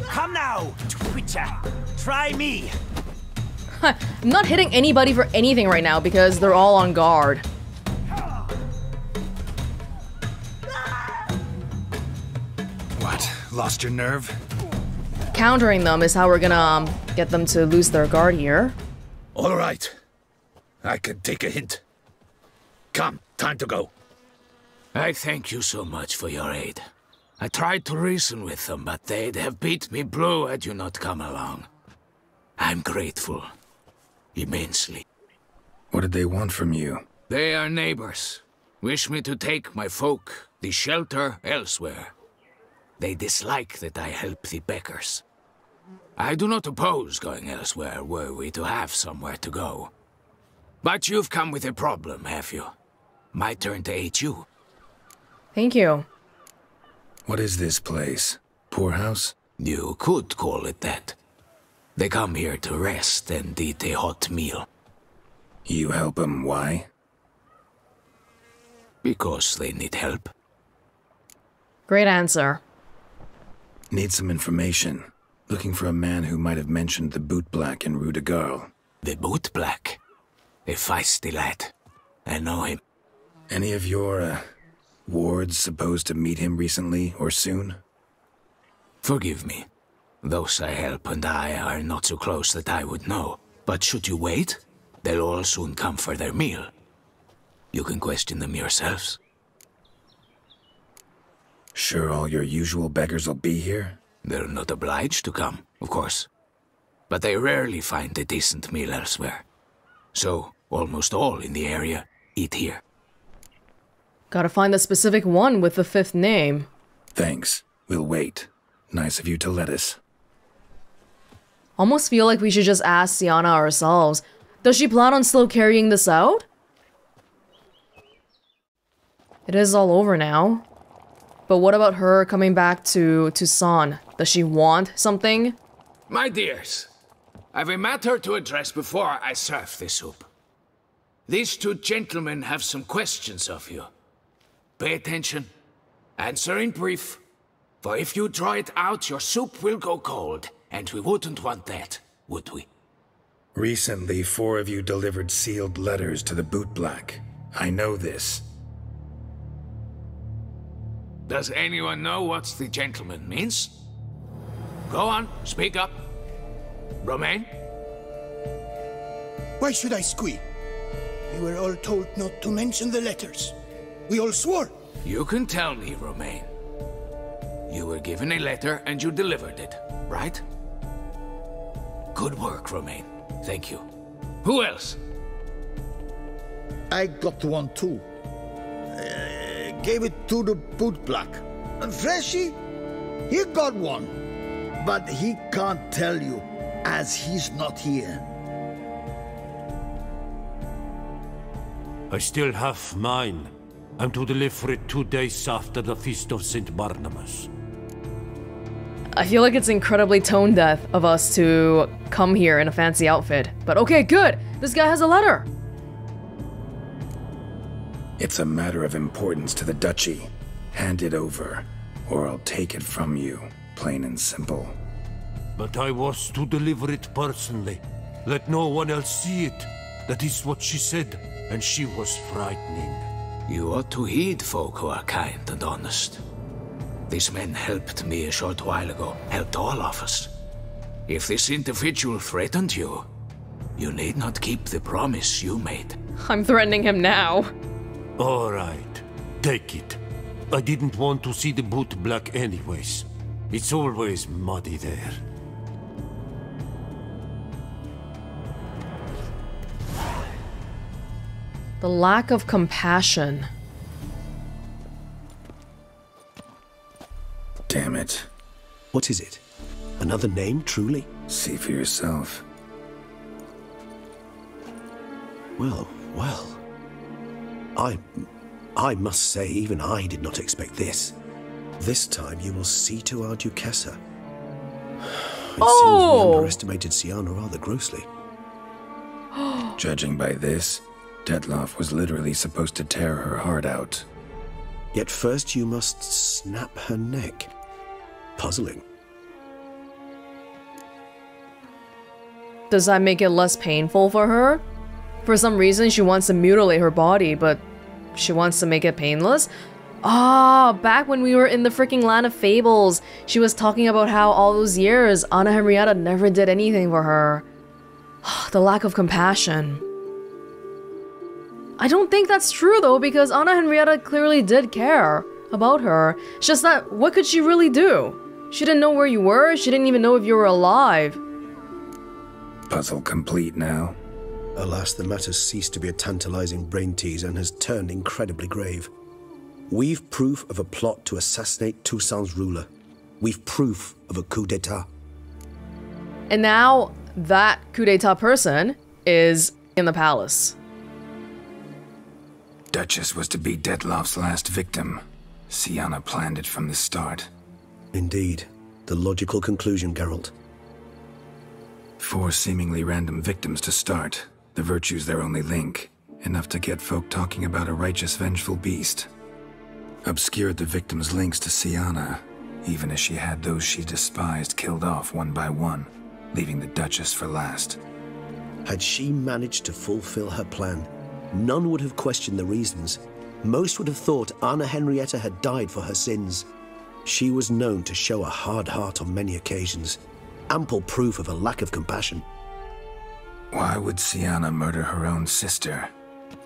Come now, twitcher. Try me. I'm not hitting anybody for anything right now because they're all on guard. Lost your nerve? Countering them is how we're gonna um, get them to lose their guard here. All right. I can take a hint. Come, time to go. I thank you so much for your aid. I tried to reason with them, but they'd have beat me blue had you not come along. I'm grateful. Immensely. What did they want from you? They are neighbors. Wish me to take my folk, the shelter, elsewhere. They dislike that I help the beggars. I do not oppose going elsewhere were we to have somewhere to go. But you've come with a problem, have you? My turn to aid you. Thank you. What is this place? Poorhouse? You could call it that. They come here to rest and eat a hot meal. You help them, why? Because they need help. Great answer. Need some information. Looking for a man who might have mentioned the bootblack in Rue de Gaulle. The bootblack? A feisty lad. I know him. Any of your, uh, wards supposed to meet him recently or soon? Forgive me. Those I help and I are not so close that I would know. But should you wait, they'll all soon come for their meal. You can question them yourselves. Sure all your usual beggars will be here? They're not obliged to come, of course. But they rarely find a decent meal elsewhere. So, almost all in the area eat here. Gotta find the specific one with the fifth name. Thanks. We'll wait. Nice of you to let us. Almost feel like we should just ask Syanna ourselves. Does she plan on slow carrying this out? It is all over now. But what about her coming back to Toussaint? Does she want something? My dears, I've a matter to address before I serve the soup. These two gentlemen have some questions of you. Pay attention, answer in brief, for if you draw it out, your soup will go cold, and we wouldn't want that, would we? Recently, four of you delivered sealed letters to the bootblack. I know this. Does anyone know what the gentleman means? Go on, speak up. Romain? Why should I squeal? We were all told not to mention the letters. We all swore. You can tell me, Romain. You were given a letter and you delivered it, right? Good work, Romain. Thank you. Who else? I got one too. Uh... Gave it to the bootblack. And Freshie, he got one. But he can't tell you, as he's not here. I still have mine. I'm to deliver it two days after the Feast of Saint Barnabas. I feel like it's incredibly tone-deaf of us to come here in a fancy outfit. But okay, good! This guy has a letter! It's a matter of importance to the duchy. Hand it over, or I'll take it from you, plain and simple. But I was to deliver it personally. Let no one else see it. That is what she said, and she was frightening. You ought to heed folk who are kind and honest. These men helped me a short while ago, helped all of us. If this individual threatened you, you need not keep the promise you made. I'm threatening him now. All right, take it. I didn't want to see the boot black anyways. It's always muddy there. The lack of compassion. Damn it. What is it? Another name, truly? See for yourself. Well, well. I... I must say, even I did not expect this. This time you will see to our Duchessa. It oh. seems we underestimated Syanna rather grossly. Judging by this, Dettlaff was literally supposed to tear her heart out. Yet first you must snap her neck. Puzzling. Does that make it less painful for her? For some reason, she wants to mutilate her body, but she wants to make it painless? Ah, oh, back when we were in the freaking land of fables, she was talking about how all those years, Anna Henrietta never did anything for her. The lack of compassion. I don't think that's true though, because Anna Henrietta clearly did care about her. It's just that, what could she really do? She didn't know where you were, she didn't even know if you were alive. Puzzle complete now. Alas, the matter ceased to be a tantalizing brain tease and has turned incredibly grave. We've proof of a plot to assassinate Toussaint's ruler. We've proof of a coup d'etat. And now, that coup d'etat person is in the palace. Duchess was to be Detlaff's last victim. Syanna planned it from the start. Indeed. The logical conclusion, Geralt. Four seemingly random victims to start. The virtue's their only link, enough to get folk talking about a righteous, vengeful beast. Obscured the victim's links to Syanna, even as she had those she despised killed off one by one, leaving the Duchess for last. Had she managed to fulfill her plan, none would have questioned the reasons. Most would have thought Anna Henrietta had died for her sins. She was known to show a hard heart on many occasions, ample proof of a lack of compassion. Why would Syanna murder her own sister?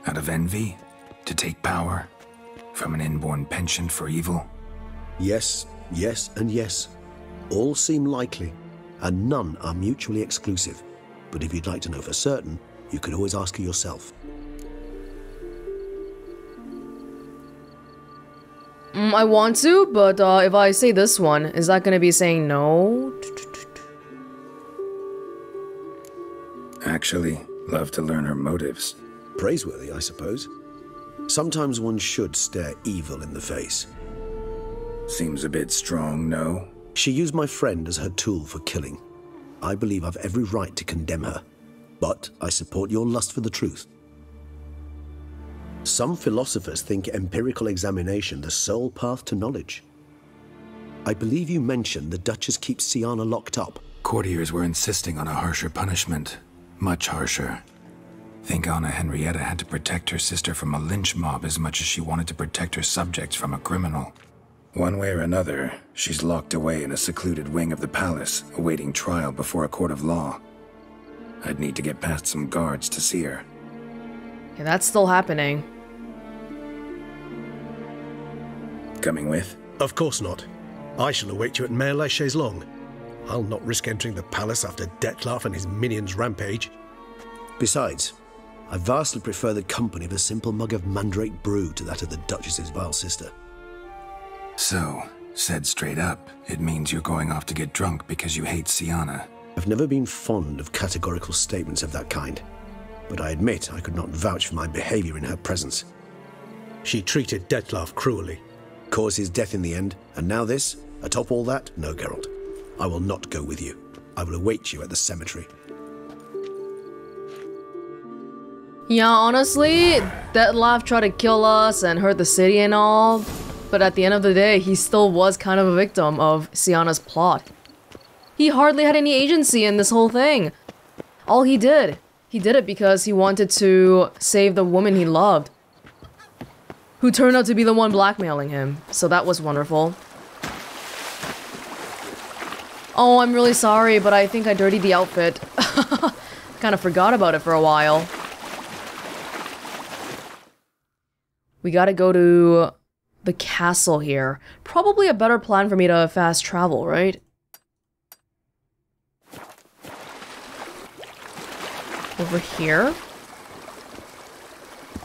Out of envy? To take power? From an inborn penchant for evil? Yes, yes, and yes. All seem likely, and none are mutually exclusive. But if you'd like to know for certain, you could always ask her yourself. Mm, I want to, but uh, if I say this one, is that going to be saying no? Actually, love to learn her motives. Praiseworthy, I suppose. Sometimes one should stare evil in the face. Seems a bit strong, no? She used my friend as her tool for killing. I believe I've every right to condemn her, but I support your lust for the truth. Some philosophers think empirical examination the sole path to knowledge. I believe you mentioned the Duchess keeps Syanna locked up. Courtiers were insisting on a harsher punishment. Much harsher. Think Anna Henrietta had to protect her sister from a lynch mob as much as she wanted to protect her subjects from a criminal. One way or another, she's locked away in a secluded wing of the palace, awaiting trial before a court of law. I'd need to get past some guards to see her. Yeah, that's still happening. Coming with? Of course not. I shall await you at Mère la Chaise Longue. I'll not risk entering the palace after Dettlaff and his minions rampage. Besides, I vastly prefer the company of a simple mug of mandrake brew to that of the Duchess's vile sister. So, said straight up, it means you're going off to get drunk because you hate Syanna. I've never been fond of categorical statements of that kind, but I admit I could not vouch for my behavior in her presence. She treated Dettlaff cruelly. Caused his death in the end, and now this? Atop all that? No, Geralt. I will not go with you. I will await you at the cemetery. Yeah, honestly, Dettlaff tried to kill us and hurt the city and all, but at the end of the day, he still was kind of a victim of Syanna's plot. He hardly had any agency in this whole thing. All he did. He did it because he wanted to save the woman he loved, who turned out to be the one blackmailing him. So that was wonderful. Oh, I'm really sorry, but I think I dirtied the outfit. Kind of forgot about it for a while. We gotta go to the castle here. Probably a better plan for me to fast travel, right? Over here?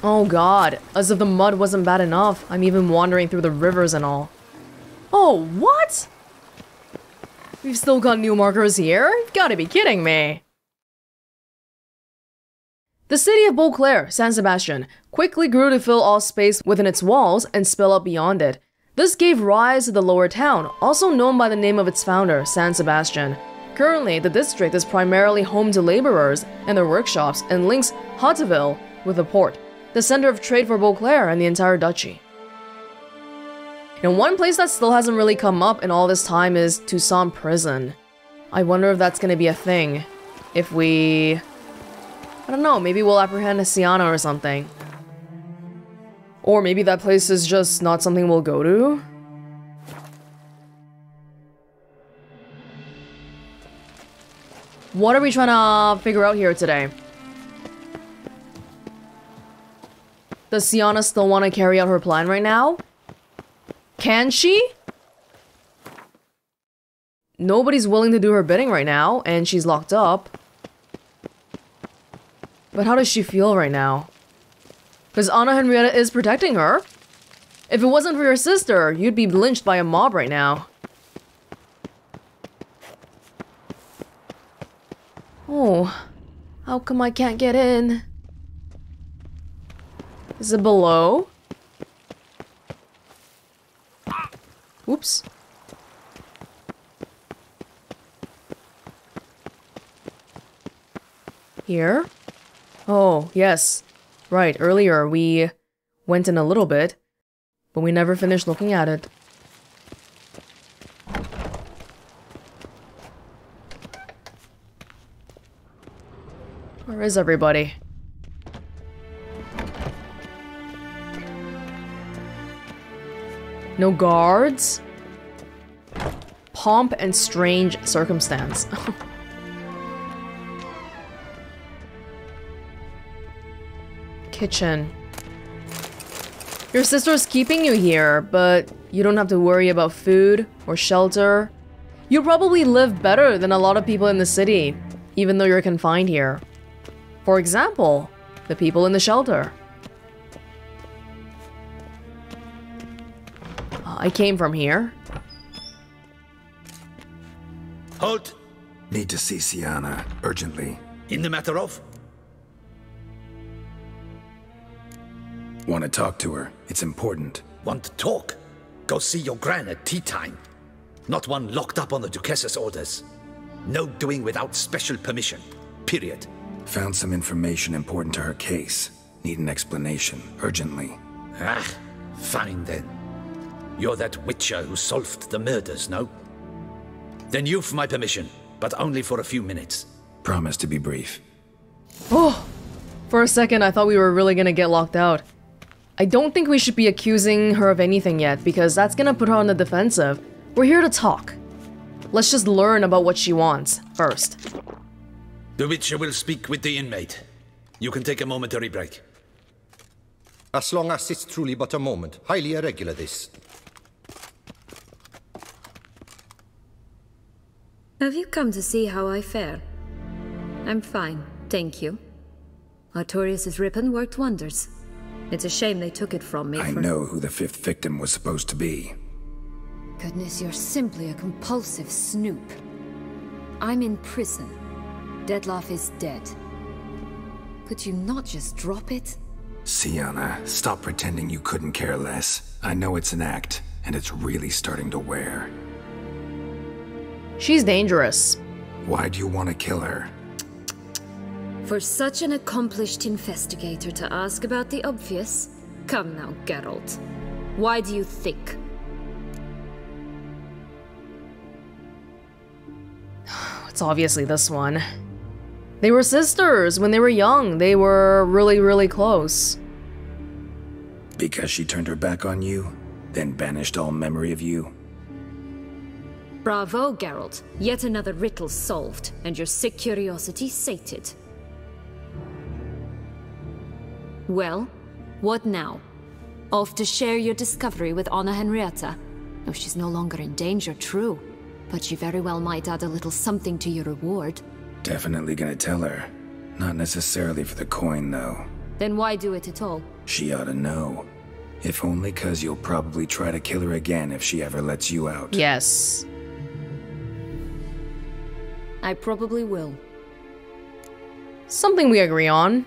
Oh god, as if the mud wasn't bad enough. I'm even wandering through the rivers and all. Oh, what? We've still got new markers here? You've gotta be kidding me. The city of Beauclair, San Sebastian, quickly grew to fill all space within its walls and spill out beyond it. This gave rise to the lower town, also known by the name of its founder, San Sebastian. Currently, the district is primarily home to laborers and their workshops and links Hauteville with the port, the center of trade for Beauclair and the entire duchy. And one place that still hasn't really come up in all this time is Toussaint Prison. I wonder if that's gonna be a thing if we... I don't know, maybe we'll apprehend a Syanna or something. Or maybe that place is just not something we'll go to? What are we trying to figure out here today? Does Syanna still want to carry out her plan right now? Can she? Nobody's willing to do her bidding right now, and she's locked up. But how does she feel right now? Because Anna Henrietta is protecting her. If it wasn't for your sister, you'd be lynched by a mob right now. Oh, how come I can't get in? Is it below? Oops. Here? Oh, yes. Right, earlier we went in a little bit, but we never finished looking at it. Where is everybody? No guards? Pomp and strange circumstance. Kitchen. Your sister's keeping you here, but you don't have to worry about food or shelter. You probably live better than a lot of people in the city, even though you're confined here. For example, the people in the shelter. Uh, I came from here. Halt! Need to see Syanna urgently. In the matter of? Want to talk to her. It's important. Want to talk? Go see your gran at tea time. Not one locked up on the Duchess's orders. No doing without special permission. Period. Found some information important to her case. Need an explanation. Urgently. Ah, fine then. You're that witcher who solved the murders, no? Then you've my permission, but only for a few minutes. Promise to be brief. Oh! For a second, I thought we were really gonna get locked out. I don't think we should be accusing her of anything yet, because that's gonna put her on the defensive. We're here to talk. Let's just learn about what she wants first. The Witcher will speak with the inmate. You can take a momentary break. As long as it's truly but a moment. Highly irregular, this. Have you come to see how I fare? I'm fine, thank you. Artorius' ribbon worked wonders. It's a shame they took it from me. I for... know who the fifth victim was supposed to be. Goodness, you're simply a compulsive snoop. I'm in prison. Dettlaff is dead. Could you not just drop it? Syanna, stop pretending you couldn't care less. I know it's an act, and it's really starting to wear. She's dangerous. Why do you want to kill her? For such an accomplished investigator to ask about the obvious? Come now, Geralt. Why do you think? It's obviously this one. They were sisters when they were young. They were really, really close. Because she turned her back on you, then banished all memory of you? Bravo, Geralt. Yet another riddle solved, and your sick curiosity sated. Well, what now? Off to share your discovery with Anna Henrietta. No, she's no longer in danger, true. But she very well might add a little something to your reward. Definitely gonna tell her. Not necessarily for the coin, though. Then why do it at all? She ought to know. If only 'cause you'll probably try to kill her again if she ever lets you out. Yes. I probably will. Something we agree on.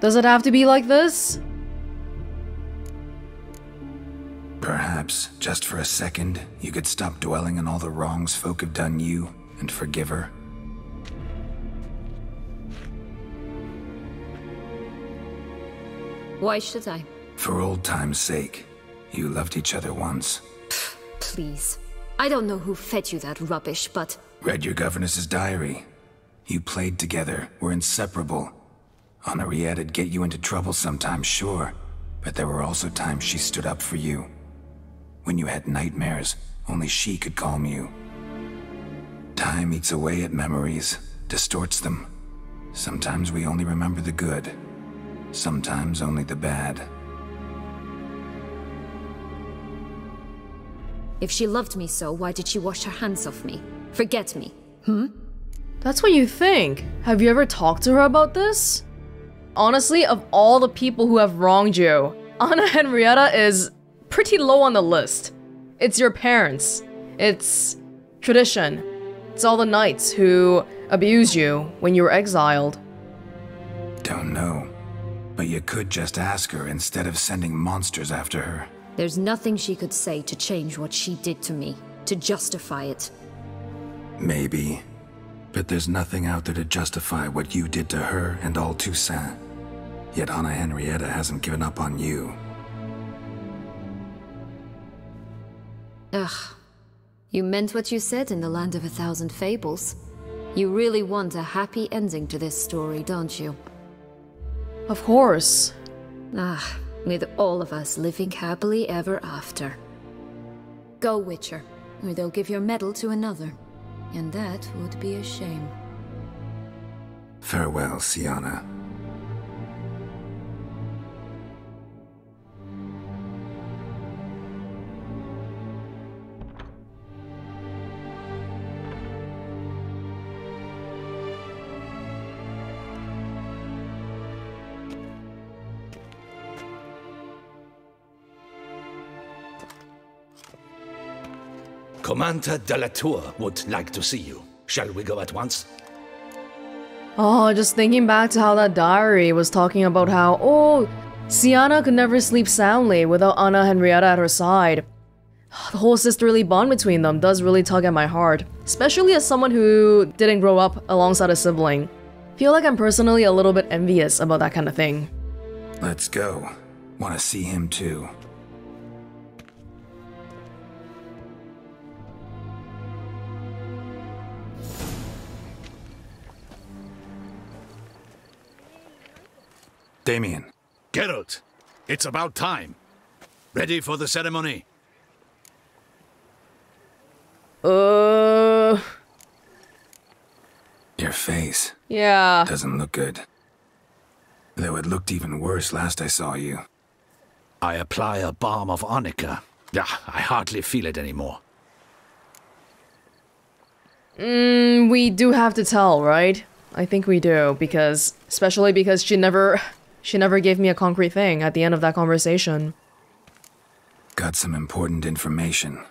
Does it have to be like this? Perhaps, just for a second, you could stop dwelling on all the wrongs folk have done you and forgive her. Why should I? For old time's sake. You loved each other once. Pff, please. I don't know who fed you that rubbish, but... Read your governess's diary. You played together, were inseparable. Henriette'd get you into trouble sometimes, sure. But there were also times she stood up for you. When you had nightmares, only she could calm you. Time eats away at memories, distorts them. Sometimes we only remember the good. Sometimes only the bad. If she loved me so, why did she wash her hands off me? Forget me, hmm? That's what you think. Have you ever talked to her about this? Honestly, of all the people who have wronged you, Anna Henrietta is pretty low on the list. It's your parents. It's tradition. It's all the knights who abused you when you were exiled. Don't know. But you could just ask her instead of sending monsters after her. There's nothing she could say to change what she did to me, to justify it. Maybe. But there's nothing out there to justify what you did to her and all Toussaint. Yet Anna Henrietta hasn't given up on you. Ugh. You meant what you said in the Land of a Thousand Fables. You really want a happy ending to this story, don't you? Of course. Ah, with all of us living happily ever after. Go, Witcher, or they'll give your medal to another. And that would be a shame. Farewell, Syanna. Commander de la Tour would like to see you. Shall we go at once? Oh, just thinking back to how that diary was talking about how, oh, Syanna could never sleep soundly without Anna Henrietta at her side. The whole sisterly bond between them does really tug at my heart, especially as someone who didn't grow up alongside a sibling. Feel like I'm personally a little bit envious about that kind of thing. Let's go. Want to see him too. Damien. Geralt, it's about time. Ready for the ceremony? Uh... Your face. Yeah. Doesn't look good. Though it looked even worse last I saw you. I apply a balm of arnica. Ah, I hardly feel it anymore. Mm, we do have to tell, right? I think we do, because... Especially because she never... She never gave me a concrete thing at the end of that conversation. Got some important information.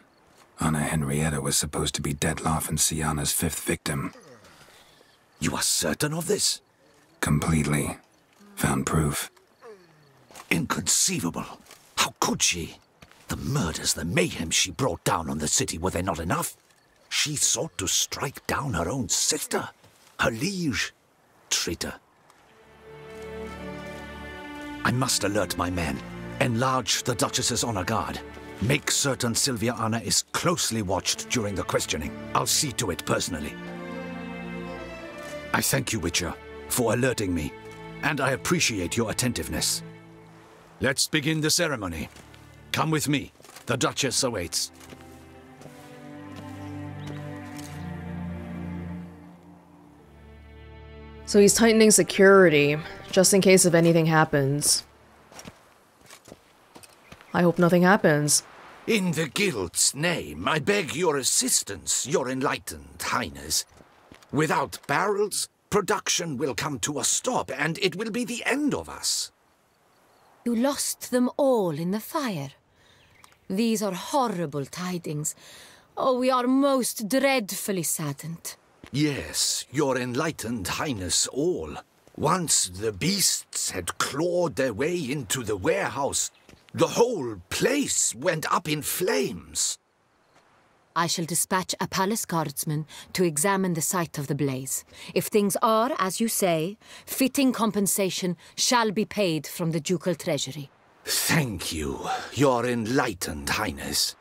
Anna Henrietta was supposed to be Dettlaff and Syanna's fifth victim. You are certain of this? Completely. Found proof. Inconceivable. How could she? The murders, the mayhem she brought down on the city, were they not enough? She sought to strike down her own sister, her liege. Traitor. I must alert my men, enlarge the Duchess's honor guard, make certain Sylvia Anna is closely watched during the questioning. I'll see to it personally. I thank you, Witcher, for alerting me, and I appreciate your attentiveness. Let's begin the ceremony. Come with me. The Duchess awaits. So he's tightening security, just in case if anything happens. I hope nothing happens. In the guild's name, I beg your assistance, your enlightened highness. Without barrels, production will come to a stop, and it will be the end of us. You lost them all in the fire. These are horrible tidings. Oh, we are most dreadfully saddened. Yes, your enlightened highness all. Once the beasts had clawed their way into the warehouse, the whole place went up in flames. I shall dispatch a palace guardsman to examine the site of the blaze. If things are, as you say, fitting compensation shall be paid from the ducal treasury. Thank you, your enlightened highness.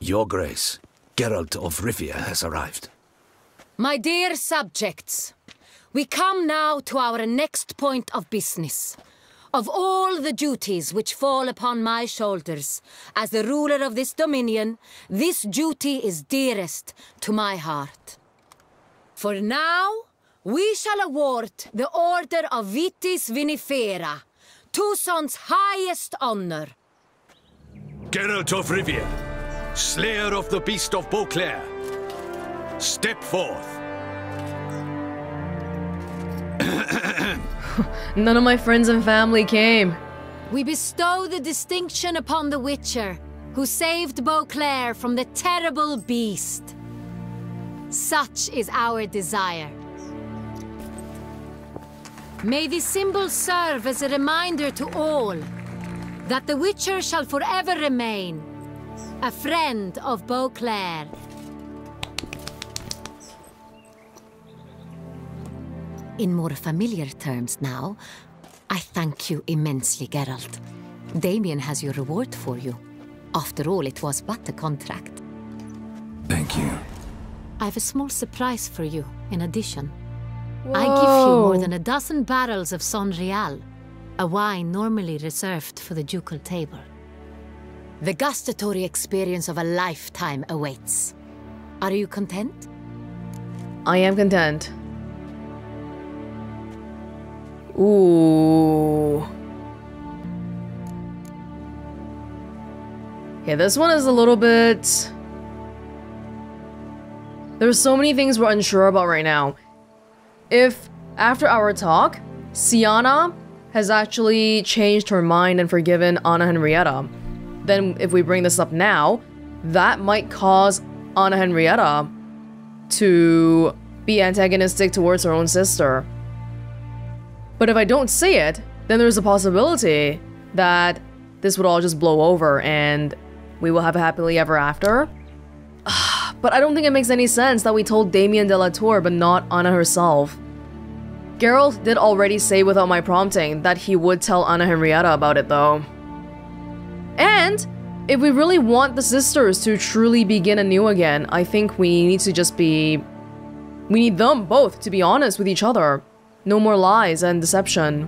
Your Grace, Geralt of Rivia has arrived. My dear subjects, we come now to our next point of business. Of all the duties which fall upon my shoulders, as the ruler of this dominion, this duty is dearest to my heart. For now, we shall award the Order of Vitis Vinifera, Toussaint's highest honor. Geralt of Rivia, slayer of the beast of Beauclair, step forth. None of my friends and family came. We bestow the distinction upon the Witcher, who saved Beauclair from the terrible beast. Such is our desire. May this symbol serve as a reminder to all that the Witcher shall forever remain a friend of Beauclair. In more familiar terms now, I thank you immensely, Geralt. Damien has your reward for you. After all, it was but a contract. Thank you. I have a small surprise for you, in addition. Whoa. I give you more than a dozen barrels of Son Real, a wine normally reserved for the ducal table. The gustatory experience of a lifetime awaits. Are you content? I am content. Ooh. Yeah, this one is a little bit... There's so many things we're unsure about right now. If, after our talk, Syanna has actually changed her mind and forgiven Anna Henrietta, then if we bring this up now, that might cause Anna Henrietta to be antagonistic towards her own sister. But if I don't say it, then there's a possibility that this would all just blow over and we will have a happily ever after. But I don't think it makes any sense that we told Damien de la Tour but not Anna herself. Geralt did already say without my prompting that he would tell Anna Henrietta about it though. And if we really want the sisters to truly begin anew again, I think we need to just be... We need them both to be honest with each other. No more lies and deception.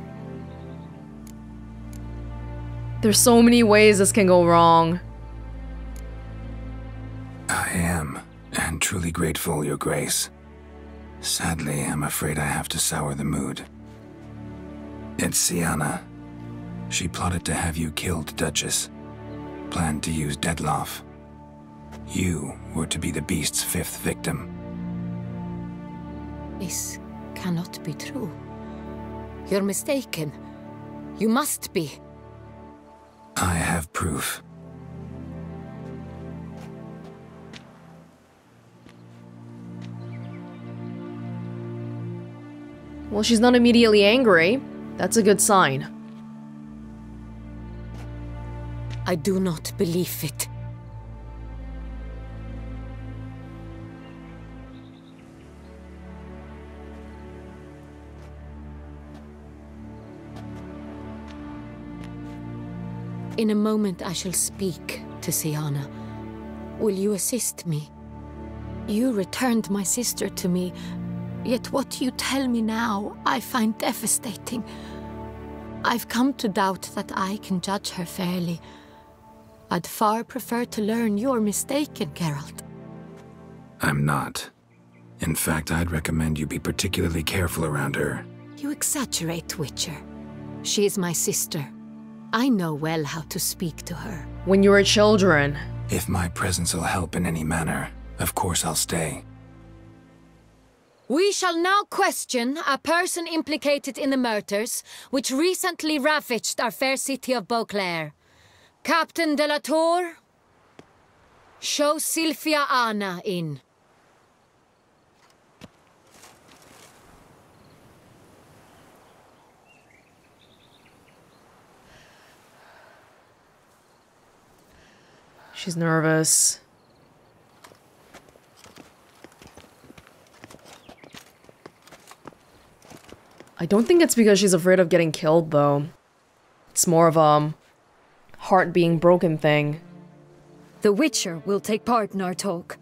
There's so many ways this can go wrong. I am, and truly grateful, Your Grace. Sadly, I'm afraid I have to sour the mood. It's Syanna. She plotted to have you killed, Duchess. Planned to use Dettlaff. You were to be the beast's fifth victim. Yes. Cannot be true. You're mistaken. You must be. I have proof. Well, she's not immediately angry. That's a good sign. I do not believe it. In a moment, I shall speak to Syanna. Will you assist me? You returned my sister to me, yet what you tell me now I find devastating. I've come to doubt that I can judge her fairly. I'd far prefer to learn you're mistaken, Geralt. I'm not. In fact, I'd recommend you be particularly careful around her. You exaggerate, Witcher. She is my sister. I know well how to speak to her. When you were children. If my presence will help in any manner, of course I'll stay. We shall now question a person implicated in the murders which recently ravaged our fair city of Beauclair. Captain de la Tour, show Sylvia Anna in. She's nervous. I don't think it's because she's afraid of getting killed, though. It's more of a heart being broken thing. The Witcher will take part in our talk.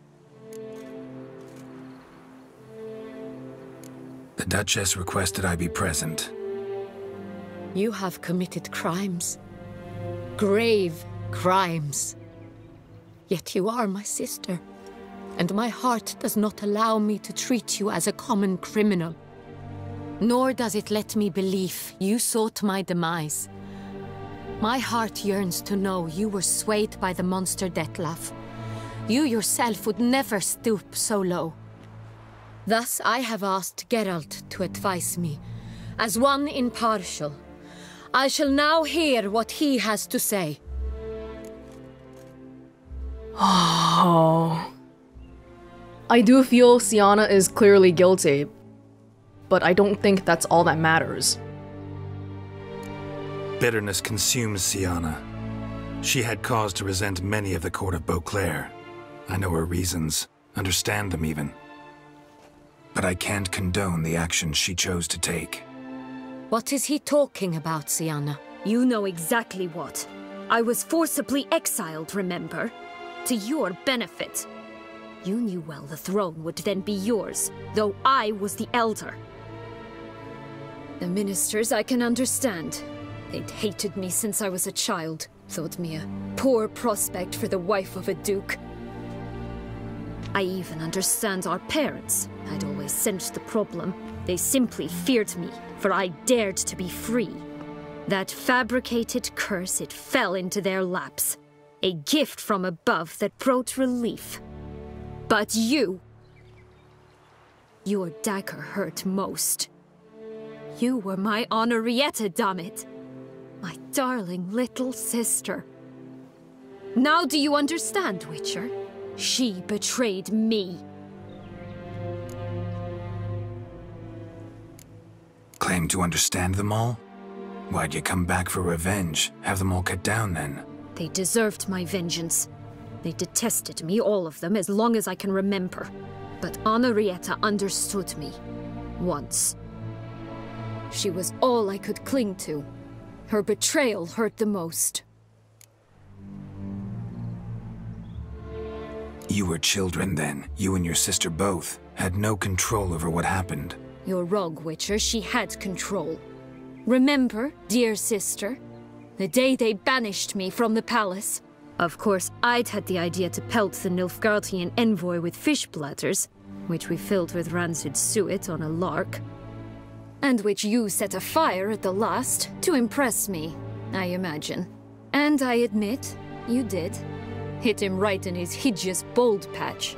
The Duchess requested I be present. You have committed crimes. Grave crimes. Yet you are my sister, and my heart does not allow me to treat you as a common criminal. Nor does it let me believe you sought my demise. My heart yearns to know you were swayed by the monster Dettlaff. You yourself would never stoop so low. Thus I have asked Geralt to advise me, as one impartial. I shall now hear what he has to say. Oh. I do feel Syanna is clearly guilty. But I don't think that's all that matters. Bitterness consumes Syanna. She had cause to resent many of the court of Beauclair. I know her reasons, understand them even. But I can't condone the actions she chose to take. What is he talking about, Syanna? You know exactly what. I was forcibly exiled, remember? To your benefit. You knew well the throne would then be yours, though I was the elder. The ministers I can understand. They'd hated me since I was a child, thought me a poor prospect for the wife of a duke. I even understand our parents. I'd always sensed the problem. They simply feared me, for I dared to be free. That fabricated curse, it fell into their laps. A gift from above that brought relief. But you! Your dagger hurt most. You were my Henrietta, dammit! My darling little sister. Now do you understand, Witcher? She betrayed me. Claim to understand them all? Why'd you come back for revenge? Have them all cut down then? They deserved my vengeance. They detested me, all of them, as long as I can remember. But Henrietta understood me. Once. She was all I could cling to. Her betrayal hurt the most. You were children then. You and your sister both had no control over what happened. You're wrong, Witcher. She had control. Remember, dear sister, the day they banished me from the palace. Of course, I'd had the idea to pelt the Nilfgaardian envoy with fish bladders, which we filled with rancid suet on a lark, and which you set afire at the last to impress me, I imagine. And I admit, you did. Hit him right in his hideous bald patch.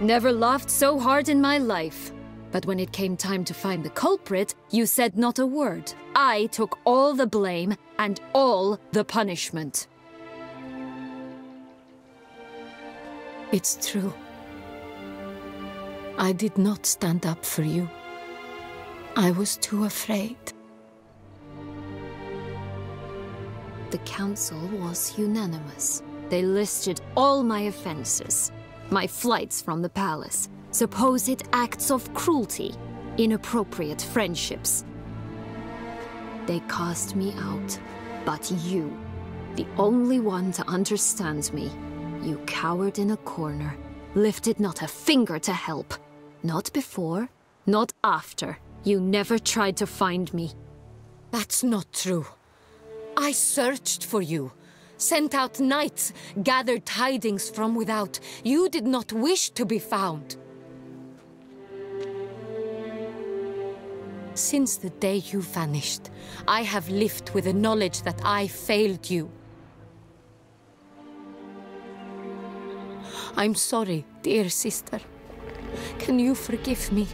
Never laughed so hard in my life. But when it came time to find the culprit, you said not a word. I took all the blame and all the punishment. It's true. I did not stand up for you. I was too afraid. The council was unanimous. They listed all my offenses. My flights from the palace. Supposed acts of cruelty. Inappropriate friendships. They cast me out. But you, the only one to understand me, you cowered in a corner, lifted not a finger to help. Not before, not after. You never tried to find me. That's not true. I searched for you. Sent out knights, gathered tidings from without. You did not wish to be found. Since the day you vanished, I have lived with the knowledge that I failed you. I'm sorry, dear sister. Can you forgive me?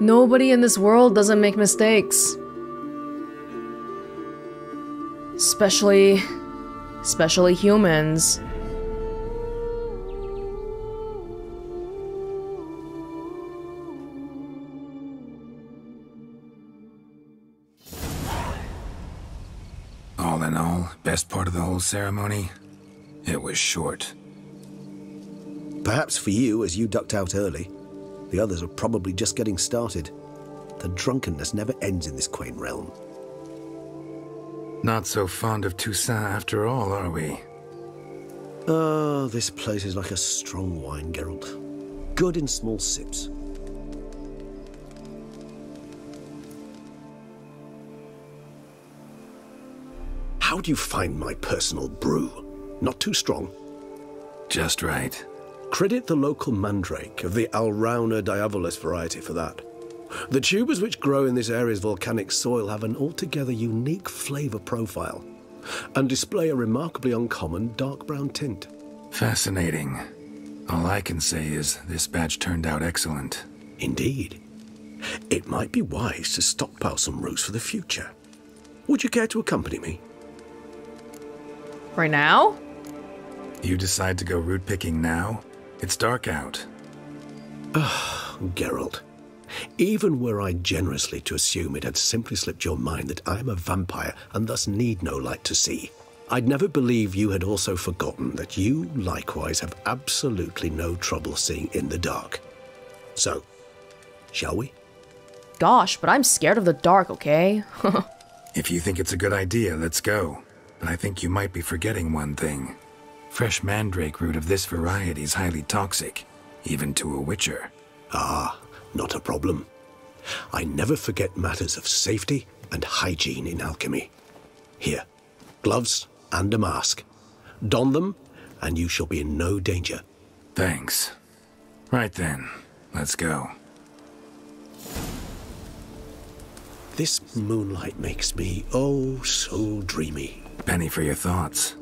Nobody in this world doesn't make mistakes. Especially... especially humans. All in all, best part of the whole ceremony? It was short. Perhaps for you, as you ducked out early. The others are probably just getting started. The drunkenness never ends in this quaint realm. Not so fond of Toussaint after all, are we? Oh, this place is like a strong wine, Geralt. Good in small sips. How do you find my personal brew? Not too strong? Just right. Credit the local mandrake of the Alrauna Diabolus variety for that. The tubers which grow in this area's volcanic soil have an altogether unique flavour profile and display a remarkably uncommon dark brown tint. Fascinating. All I can say is this batch turned out excellent. Indeed. It might be wise to stockpile some roots for the future. Would you care to accompany me? Right now? You decide to go root picking now? It's dark out. Ah, oh, Geralt. Even were I generously to assume it had simply slipped your mind that I am a vampire and thus need no light to see, I'd never believe you had also forgotten that you likewise have absolutely no trouble seeing in the dark. So, shall we? Gosh, but I'm scared of the dark, okay? If you think it's a good idea, let's go. But I think you might be forgetting one thing. Fresh mandrake root of this variety is highly toxic, even to a witcher. Ah, not a problem. I never forget matters of safety and hygiene in alchemy. Here, gloves and a mask. Don them, and you shall be in no danger. Thanks. Right then, let's go. This moonlight makes me, oh, so dreamy. Penny for your thoughts.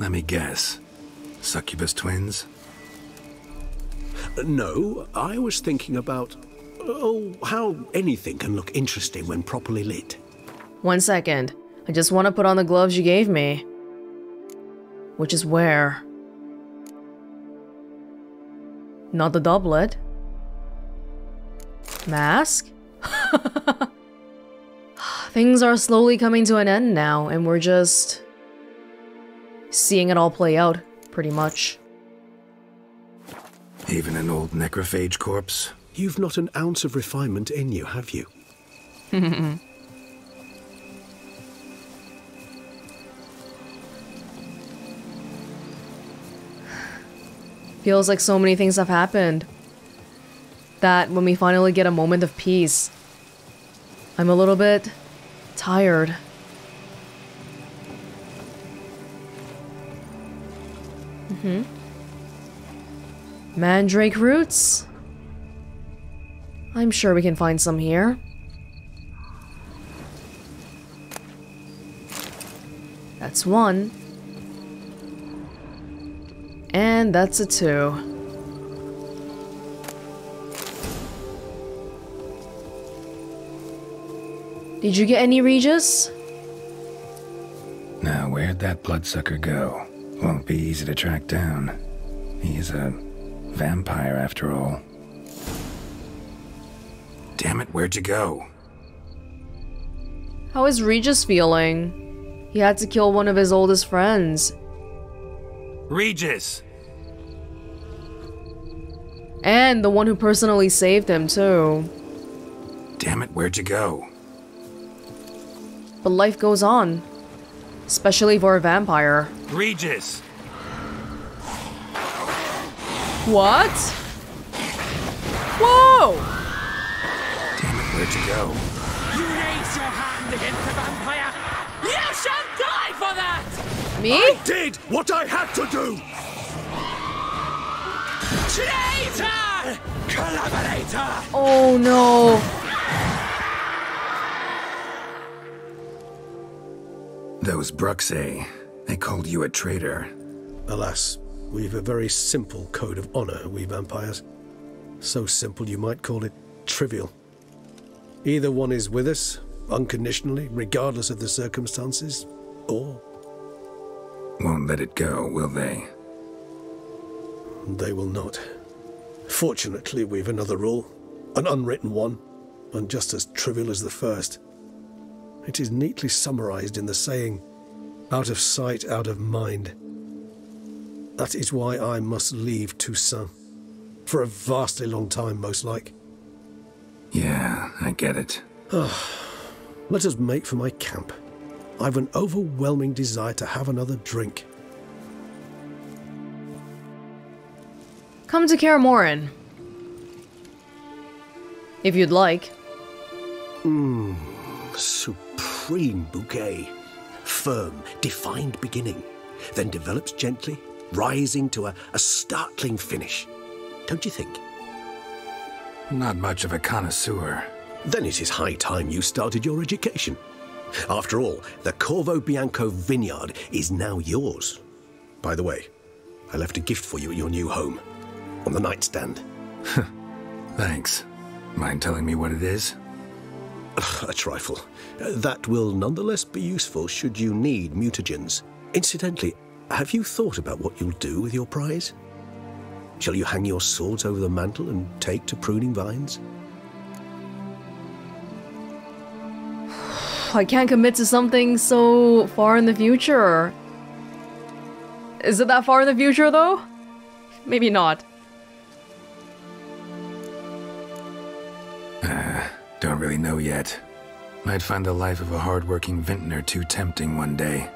Let me guess. Succubus twins? No, I was thinking about... oh, how anything can look interesting when properly lit. One second. I just want to put on the gloves you gave me. Which is where? Not the doublet. Mask? Things are slowly coming to an end now, and we're just... seeing it all play out, pretty much. Even an old necrophage corpse? You've not an ounce of refinement in you, have you? Feels like so many things have happened that when we finally get a moment of peace, I'm a little bit tired. Hmm. Mandrake roots? I'm sure we can find some here. That's one. And that's a two. Did you get any Regis? Now, where'd that bloodsucker go? Won't be easy to track down. He's a vampire after all. Damn it, where'd you go? How is Regis feeling? He had to kill one of his oldest friends. Regis! And the one who personally saved him, too. Damn it, where'd you go? But life goes on. Especially for a vampire. Regis! What? Whoa! Damn it, where'd you go? You raised your hand against the vampire! You shall die for that! Me? I did what I had to do! Traitor! Collaborator! Oh no! Those Bruxae, they called you a traitor. Alas, we've a very simple code of honor, we vampires. So simple you might call it trivial. Either one is with us, unconditionally, regardless of the circumstances, or... Won't let it go, will they? They will not. Fortunately, we've another rule, an unwritten one, and just as trivial as the first. It is neatly summarized in the saying, out of sight, out of mind. That is why I must leave Toussaint. For a vastly long time, most like. Yeah, I get it. Let us make for my camp. I've an overwhelming desire to have another drink. Come to Kaer Morhen. If you'd like. Mmm, supreme bouquet. Firm, defined beginning. Then develops gently, rising to a, a startling finish. Don't you think? Not much of a connoisseur. Then it is high time you started your education. After all, the Corvo Bianco vineyard is now yours. By the way, I left a gift for you at your new home. On the nightstand. Thanks. Mind telling me what it is? Ugh, a trifle. That will nonetheless be useful should you need mutagens. Incidentally, have you thought about what you'll do with your prize? Shall you hang your swords over the mantle and take to pruning vines? I can't commit to something so far in the future. Is it that far in the future, though? Maybe not. Uh, don't really know yet. Might find the life of a hard-working vintner too tempting one day.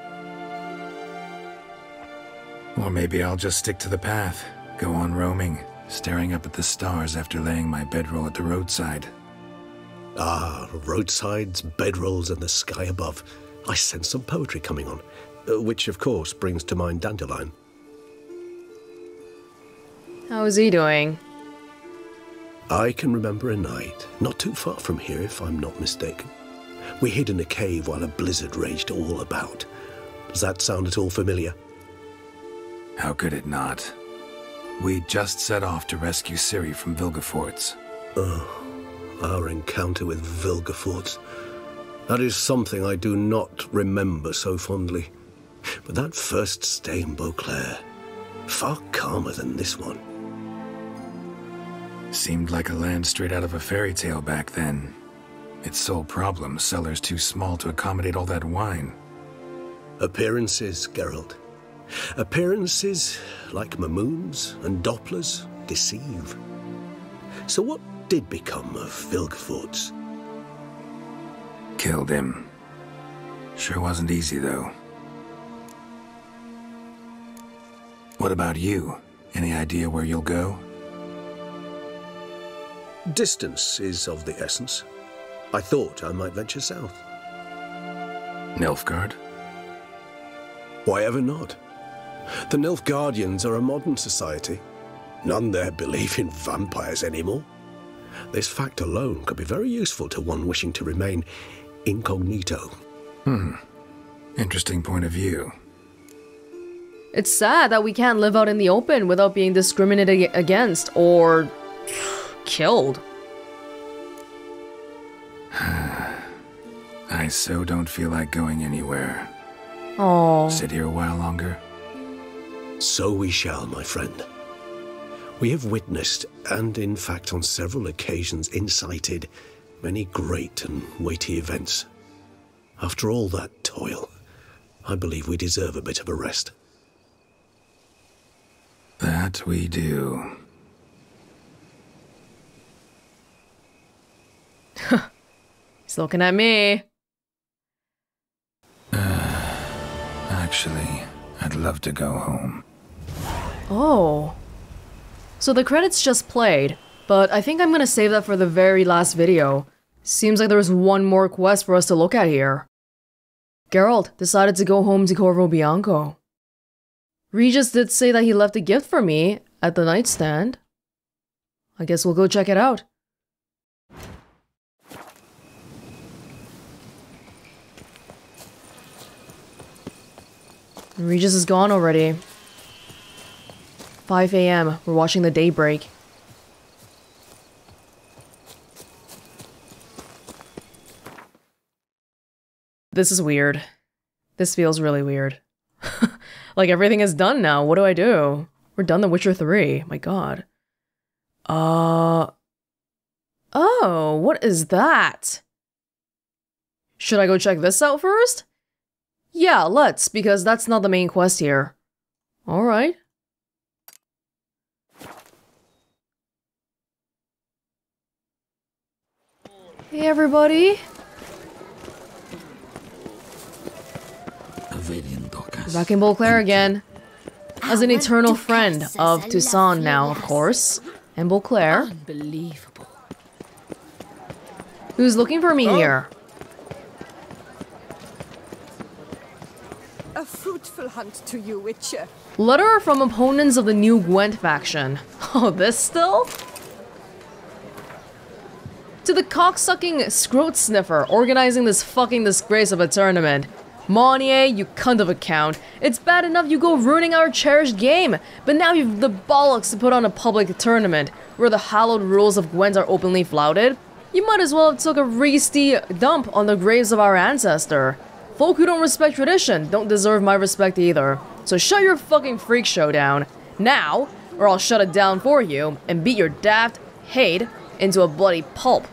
Or maybe I'll just stick to the path, go on roaming, staring up at the stars after laying my bedroll at the roadside. Ah, roadsides, bedrolls, and the sky above. I sense some poetry coming on, which of course brings to mind Dandelion. How is he doing? I can remember a night, not too far from here if I'm not mistaken. We hid in a cave while a blizzard raged all about. Does that sound at all familiar? How could it not? We just set off to rescue Ciri from Vilgefortz. Oh, our encounter with Vilgefortz. That is something I do not remember so fondly. But that first stay in Beauclair, far calmer than this one. Seemed like a land straight out of a fairy tale back then. Its sole problem, cellars too small to accommodate all that wine. Appearances, Geralt. Appearances, like Mamoons and Dopplers, deceive. So what did become of Vilgefortz? Killed him. Sure wasn't easy, though. What about you? Any idea where you'll go? Distance is of the essence. I thought I might venture south. Nilfgaard? Why ever not? The Nilfgaardians are a modern society. None there believe in vampires anymore. This fact alone could be very useful to one wishing to remain incognito. Hmm. Interesting point of view. It's sad that we can't live out in the open without being discriminated against or killed. I so don't feel like going anywhere. Oh. Sit here a while longer. So we shall, my friend. We have witnessed, and in fact on several occasions incited, many great and weighty events. After all that toil, I believe we deserve a bit of a rest. That we do. He's looking at me. Uh, actually, I'd love to go home. Oh. So the credits just played, but I think I'm gonna save that for the very last video. Seems like there's one more quest for us to look at here. Geralt decided to go home to Corvo Bianco. Regis did say that he left a gift for me at the nightstand. I guess we'll go check it out. Regis is gone already. five A M We're watching the daybreak. This is weird. This feels really weird. Like, everything is done now. What do I do? We're done The Witcher three. My god. Uh... Oh, what is that? Should I go check this out first? Yeah, let's, because that's not the main quest here. Alright. Hey, everybody. Back in Beauclair again. As an eternal friend of Toussaint now, of course. And Beauclair. Who's looking for me oh. here? A fruitful hunt to you, Witcher. Letter from opponents of the New Gwent faction. Oh, this still? To the cocksucking scroat sniffer organizing this fucking disgrace of a tournament. Monier, you cunt of a count. It's bad enough you go ruining our cherished game, but now you've the bollocks to put on a public tournament where the hallowed rules of Gwent are openly flouted. You might as well have took a reasty dump on the graves of our ancestor. Folk who don't respect tradition don't deserve my respect either. So shut your fucking freak show down, now, or I'll shut it down for you and beat your daft head into a bloody pulp.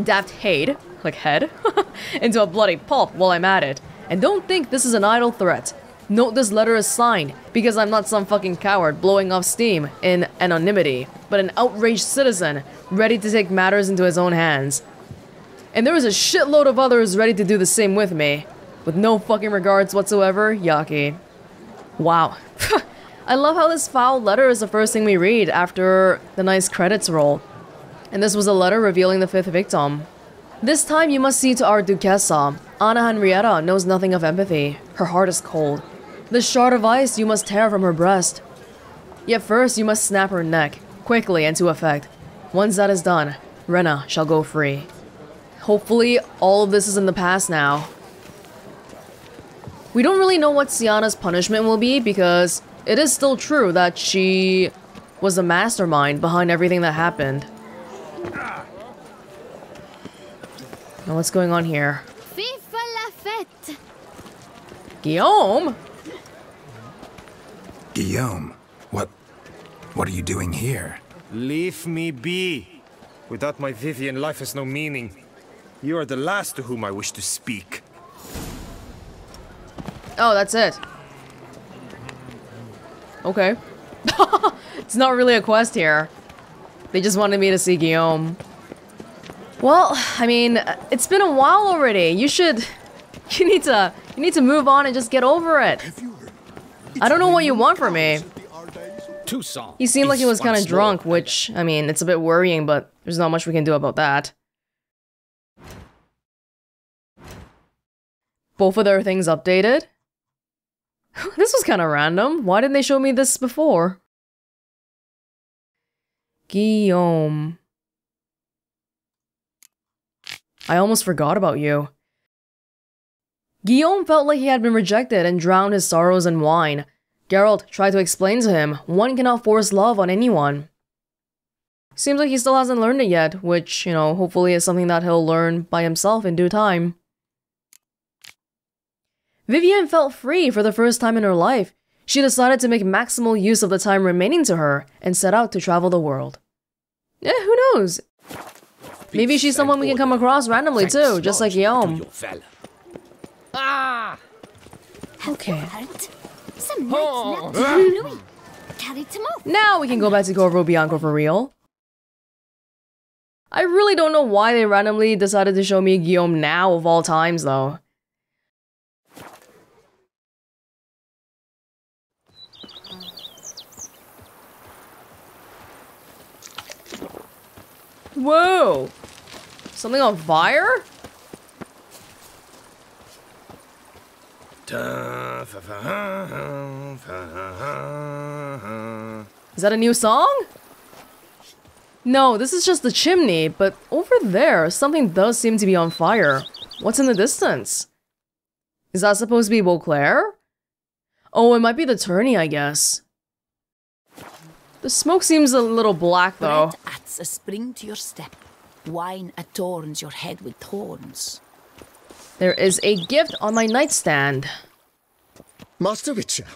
Daft head, like head, into a bloody pulp while I'm at it. And don't think this is an idle threat. Note this letter is signed, because I'm not some fucking coward blowing off steam in anonymity, but an outraged citizen ready to take matters into his own hands. And there is a shitload of others ready to do the same with me. With no fucking regards whatsoever, Yaki. Wow. I love how this foul letter is the first thing we read after the nice credits roll. And this was a letter revealing the fifth victim. This time you must see to our Duquesa. Anna Henrietta knows nothing of empathy. Her heart is cold. The shard of ice you must tear from her breast. Yet first you must snap her neck, quickly and to effect. Once that is done, Rena shall go free. Hopefully, all of this is in the past now. We don't really know what Syanna's punishment will be because it is still true that she was the mastermind behind everything that happened. Now what's going on here? Vive la fête! Guillaume? Guillaume? What... what are you doing here? Leave me be. Without my Vivian, life has no meaning. You are the last to whom I wish to speak. Oh, that's it. Okay. It's not really a quest here. They just wanted me to see Guillaume. Well, I mean, it's been a while already. You should, you need to, you need to move on and just get over it. I don't know what you want from me. He seemed like he was kind of drunk, which, I mean, it's a bit worrying, but there's not much we can do about that. Both of their things updated. This was kind of random. Why didn't they show me this before? Guillaume. I almost forgot about you. Guillaume felt like he had been rejected and drowned his sorrows in wine. Geralt tried to explain to him, one cannot force love on anyone. Seems like he still hasn't learned it yet, which, you know, hopefully is something that he'll learn by himself in due time. Vivian felt free for the first time in her life. She decided to make maximal use of the time remaining to her and set out to travel the world. Eh, yeah, who knows? Maybe she's someone we can come across randomly too, just like Yom. Ah! Okay. Oh. Now we can go back to Corvo Bianco for real. I really don't know why they randomly decided to show me Guillaume now of all times though. Whoa! Something on fire? Is that a new song? No, this is just the chimney, but over there, something does seem to be on fire. What's in the distance? Is that supposed to be Beauclair? Oh, it might be the tourney, I guess. The smoke seems a little black, though. Bread adds a spring to your step. Wine adorns your head with thorns. There is a gift on my nightstand. Master Witcher,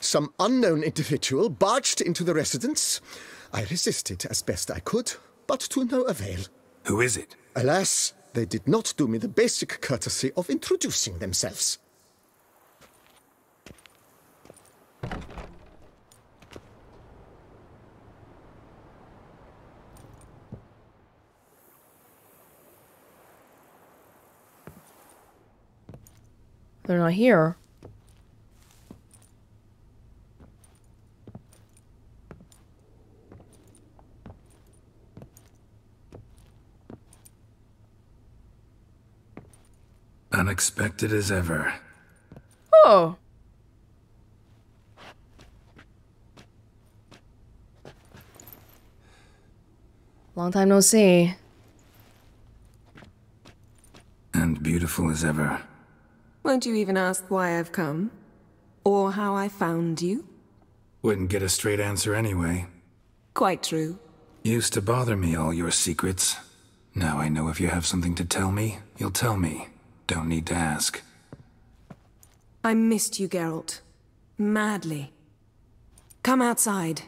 some unknown individual barged into the residence. I resisted as best I could, but to no avail. Who is it? Alas, they did not do me the basic courtesy of introducing themselves. They're not here. Unexpected as ever. Oh. Long time no see. And beautiful as ever. Won't you even ask why I've come? Or how I found you? Wouldn't get a straight answer anyway. Quite true. Used to bother me, all your secrets. Now I know if you have something to tell me, you'll tell me. Don't need to ask. I missed you, Geralt. Madly. Come outside.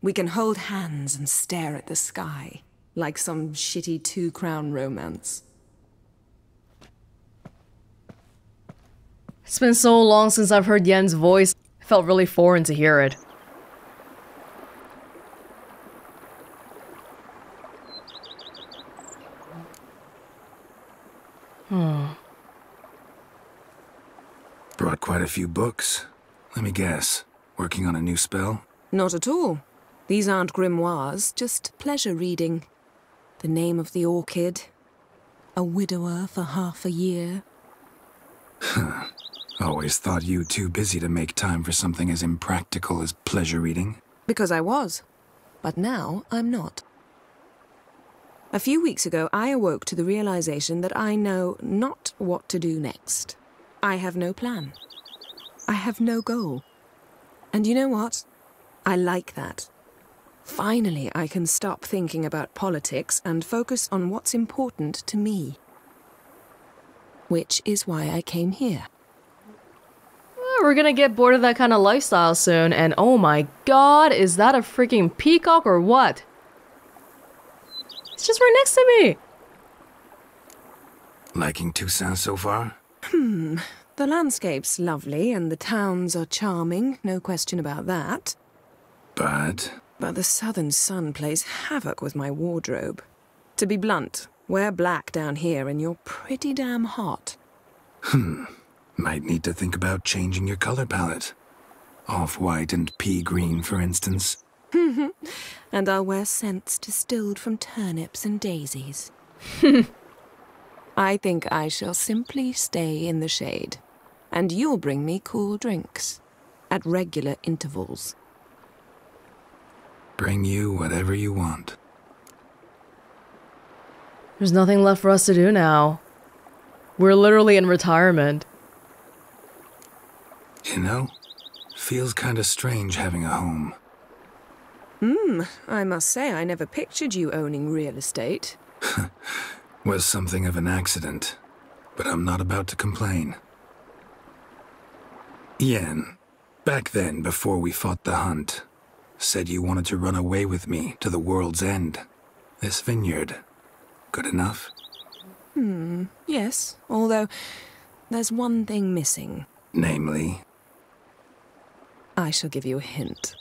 We can hold hands and stare at the sky. Like some shitty two-crown romance. It's been so long since I've heard Yen's voice. I felt really foreign to hear it. Hmm. Brought quite a few books. Let me guess. Working on a new spell? Not at all. These aren't grimoires, just pleasure reading. The Name of the Orchid. A Widower for Half a Year. Huh. Always thought you too busy to make time for something as impractical as pleasure reading. Because I was. But now I'm not. A few weeks ago, I awoke to the realization that I know not what to do next. I have no plan. I have no goal. And you know what? I like that. Finally, I can stop thinking about politics and focus on what's important to me. Which is why I came here. We're gonna get bored of that kind of lifestyle soon, and oh my god, is that a freaking peacock or what? It's just right next to me! Liking Toussaint so far? Hmm, the landscape's lovely, and the towns are charming, no question about that. But? But the southern sun plays havoc with my wardrobe. To be blunt, wear black down here and you're pretty damn hot. Hmm. Might need to think about changing your color palette. Off-white and pea green, for instance. And I'll wear scents distilled from turnips and daisies. I think I shall simply stay in the shade. And you'll bring me cool drinks. At regular intervals. Bring you whatever you want. There's nothing left for us to do now. We're literally in retirement. You know, feels kind of strange having a home. Hmm, I must say I never pictured you owning real estate. Was something of an accident, but I'm not about to complain. Yen, Back then, before we fought the hunt, said you wanted to run away with me to the world's end. This vineyard. Good enough? Hmm, yes. Although, there's one thing missing. Namely? I shall give you a hint.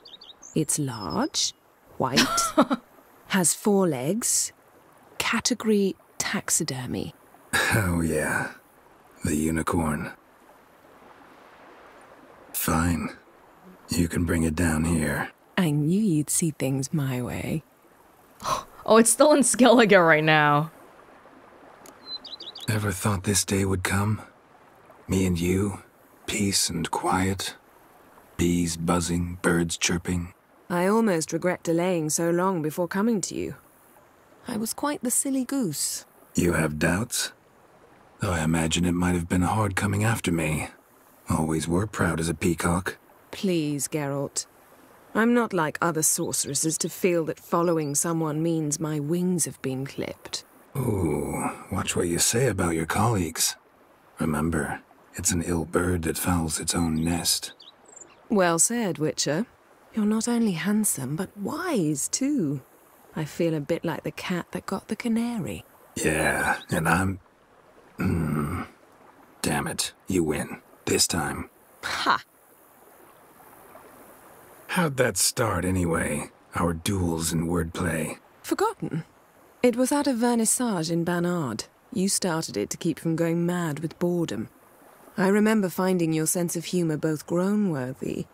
It's large, white, has four legs, category taxidermy. Oh yeah, the unicorn. Fine. You can bring it down here. I knew you'd see things my way. Oh, it's still in Skellige right now. Ever thought this day would come? Me and you, peace and quiet, bees buzzing, birds chirping. I almost regret delaying so long before coming to you. I was quite the silly goose. You have doubts? Though I imagine it might have been hard coming after me. Always were proud as a peacock. Please, Geralt. I'm not like other sorceresses to feel that following someone means my wings have been clipped. Ooh, watch what you say about your colleagues. Remember, it's an ill bird that fouls its own nest. Well said, Witcher. You're not only handsome, but wise, too. I feel a bit like the cat that got the canary. Yeah, and I'm... Mm. Damn it, you win. This time. Ha! How'd that start, anyway? Our duels and wordplay? Forgotten. It was at a vernissage in Barnard. You started it to keep from going mad with boredom. I remember finding your sense of humor both groan-worthy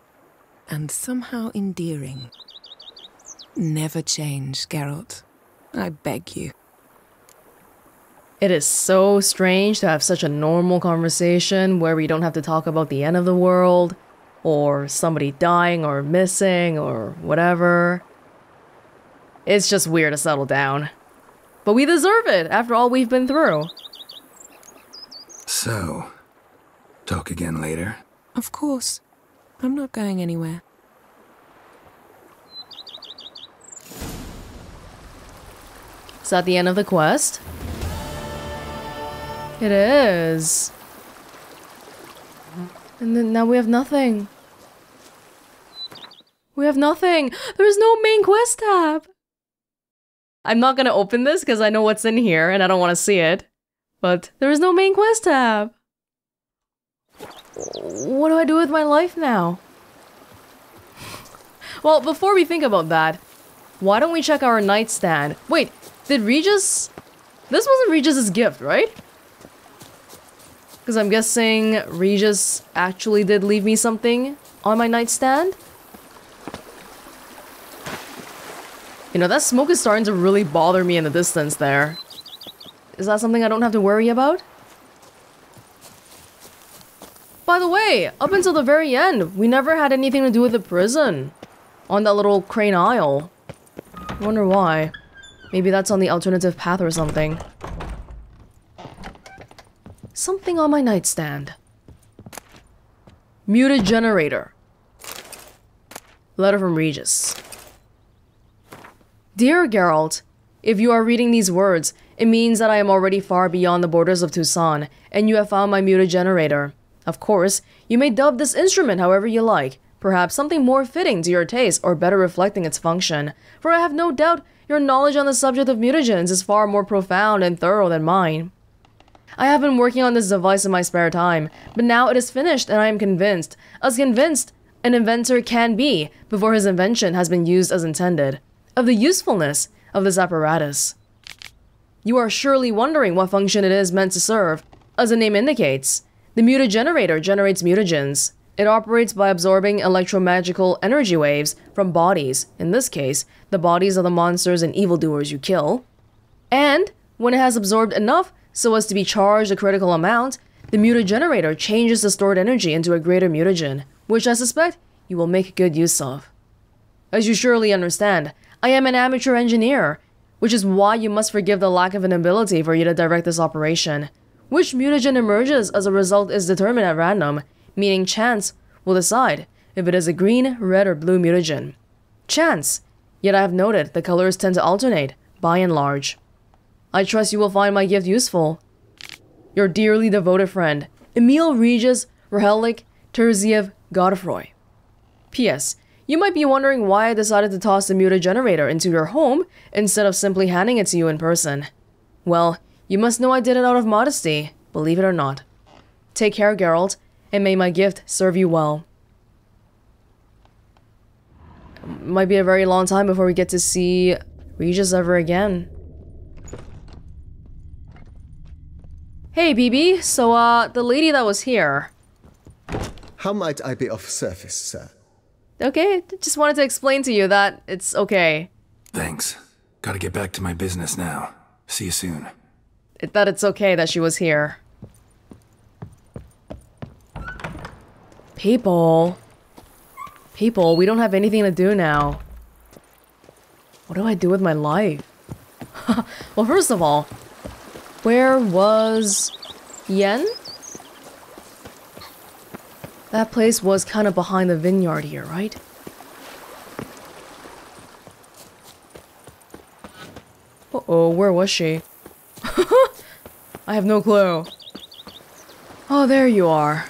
and somehow endearing. Never change, Geralt. I beg you. It is so strange to have such a normal conversation where we don't have to talk about the end of the world, or somebody dying or missing or whatever. It's just weird to settle down. But we deserve it, after all we've been through. So, talk again later? Of course. I'm not going anywhere. Is that the end of the quest? It is. And then now we have nothing. We have nothing. There is no main quest tab. I'm not gonna open this because I know what's in here and I don't want to see it. But there is no main quest tab. What do I do with my life now? Well, before we think about that, why don't we check our nightstand? Wait, did Regis... This wasn't Regis's gift, right? Because I'm guessing Regis actually did leave me something on my nightstand. You know, that smoke is starting to really bother me in the distance there. Is that something I don't have to worry about? By the way, up until the very end, we never had anything to do with the prison. On that little crane aisle. I wonder why. Maybe that's on the alternative path or something. Something on my nightstand. Muted generator. Letter from Regis. Dear Geralt, if you are reading these words, it means that I am already far beyond the borders of Toussaint, and you have found my muted generator. Of course, you may dub this instrument however you like, perhaps something more fitting to your taste or better reflecting its function, for I have no doubt your knowledge on the subject of mutagens is far more profound and thorough than mine. I have been working on this device in my spare time, but now it is finished and I am convinced, as convinced an inventor can be before his invention has been used as intended, of the usefulness of this apparatus. You are surely wondering what function it is meant to serve. As the name indicates, the mutagenerator generates mutagens. It operates by absorbing electromagical energy waves from bodies, in this case, the bodies of the monsters and evildoers you kill, and when it has absorbed enough, so as to be charged a critical amount, the mutagenerator changes the stored energy into a greater mutagen, which I suspect you will make good use of. As you surely understand, I am an amateur engineer, which is why you must forgive the lack of an ability for you to direct this operation. Which mutagen emerges as a result is determined at random, meaning chance will decide if it is a green, red, or blue mutagen. Chance! Yet I have noted the colors tend to alternate, by and large. I trust you will find my gift useful. Your dearly devoted friend, Emil Regis Rahelik Terziev Godfroy. P S. You might be wondering why I decided to toss the muta generator into your home instead of simply handing it to you in person. Well, you must know I did it out of modesty, believe it or not. Take care, Geralt, and may my gift serve you well. Might be a very long time before we get to see Regis ever again. Hey, B B, so, uh, the lady that was here. How might I be of service, sir? Okay, just wanted to explain to you that it's okay. Thanks. Gotta get back to my business now. See you soon. It, that it's okay that she was here. People. People, we don't have anything to do now. What do I do with my life? Well, first of all, where was Yen? That place was kind of behind the vineyard here, right? Uh-oh, where was she? I have no clue. Oh, there you are.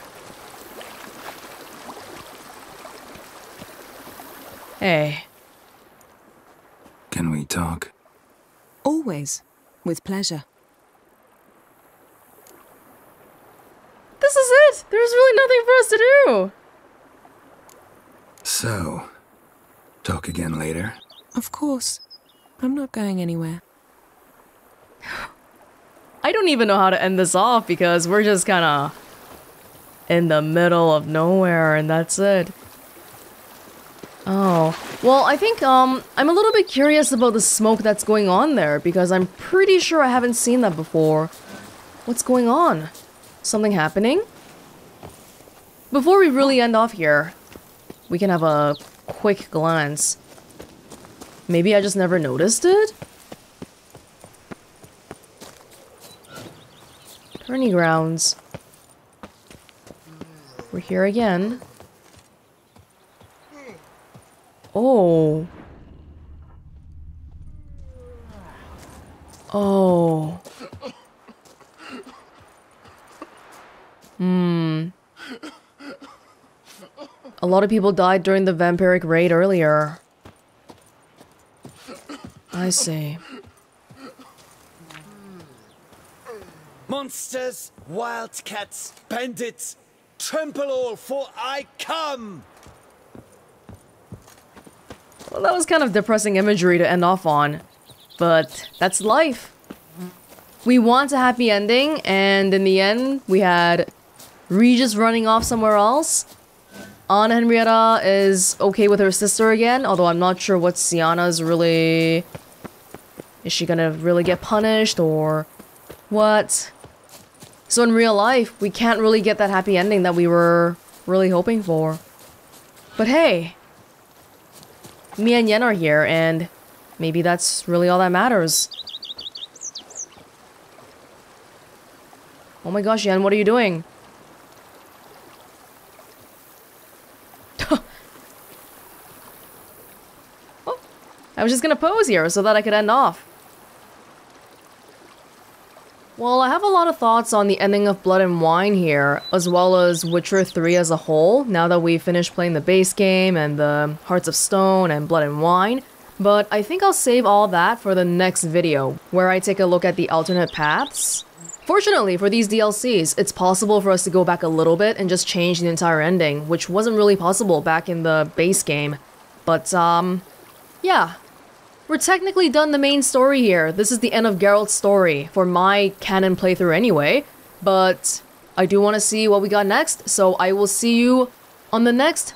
Hey. Can we talk? Always. With pleasure. This is it! There's really nothing for us to do! So, talk again later? Of course. I'm not going anywhere. I don't even know how to end this off because we're just kinda in the middle of nowhere and that's it. Oh, well, I think, um, I'm a little bit curious about the smoke that's going on there, because I'm pretty sure I haven't seen that before. What's going on? Something happening? Before we really end off here, we can have a quick glance. Maybe I just never noticed it? Tourney grounds. We're here again. Oh. Oh. Hmm. A lot of people died during the vampiric raid earlier. I see. Monsters, wildcats, bandits, trample all, for I come! Well, that was kind of depressing imagery to end off on, but that's life. We want a happy ending, and in the end, we had Regis running off somewhere else. Anna Henrietta is okay with her sister again, although I'm not sure what Syanna's really... Is she gonna really get punished, or what? So in real life, we can't really get that happy ending that we were really hoping for. But hey! Me and Yen are here, and maybe that's really all that matters. Oh my gosh, Yen, what are you doing? Oh, I was just gonna pose here so that I could end off. Well, I have a lot of thoughts on the ending of Blood and Wine here, as well as Witcher three as a whole, now that we've finished playing the base game and the Hearts of Stone and Blood and Wine, but I think I'll save all that for the next video, where I take a look at the alternate paths. Fortunately for these D L Cs, it's possible for us to go back a little bit and just change the entire ending, which wasn't really possible back in the base game, but um, yeah. We're technically done the main story here. This is the end of Geralt's story, for my canon playthrough anyway, but I do want to see what we got next, so I will see you on the next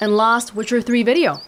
and last Witcher three video.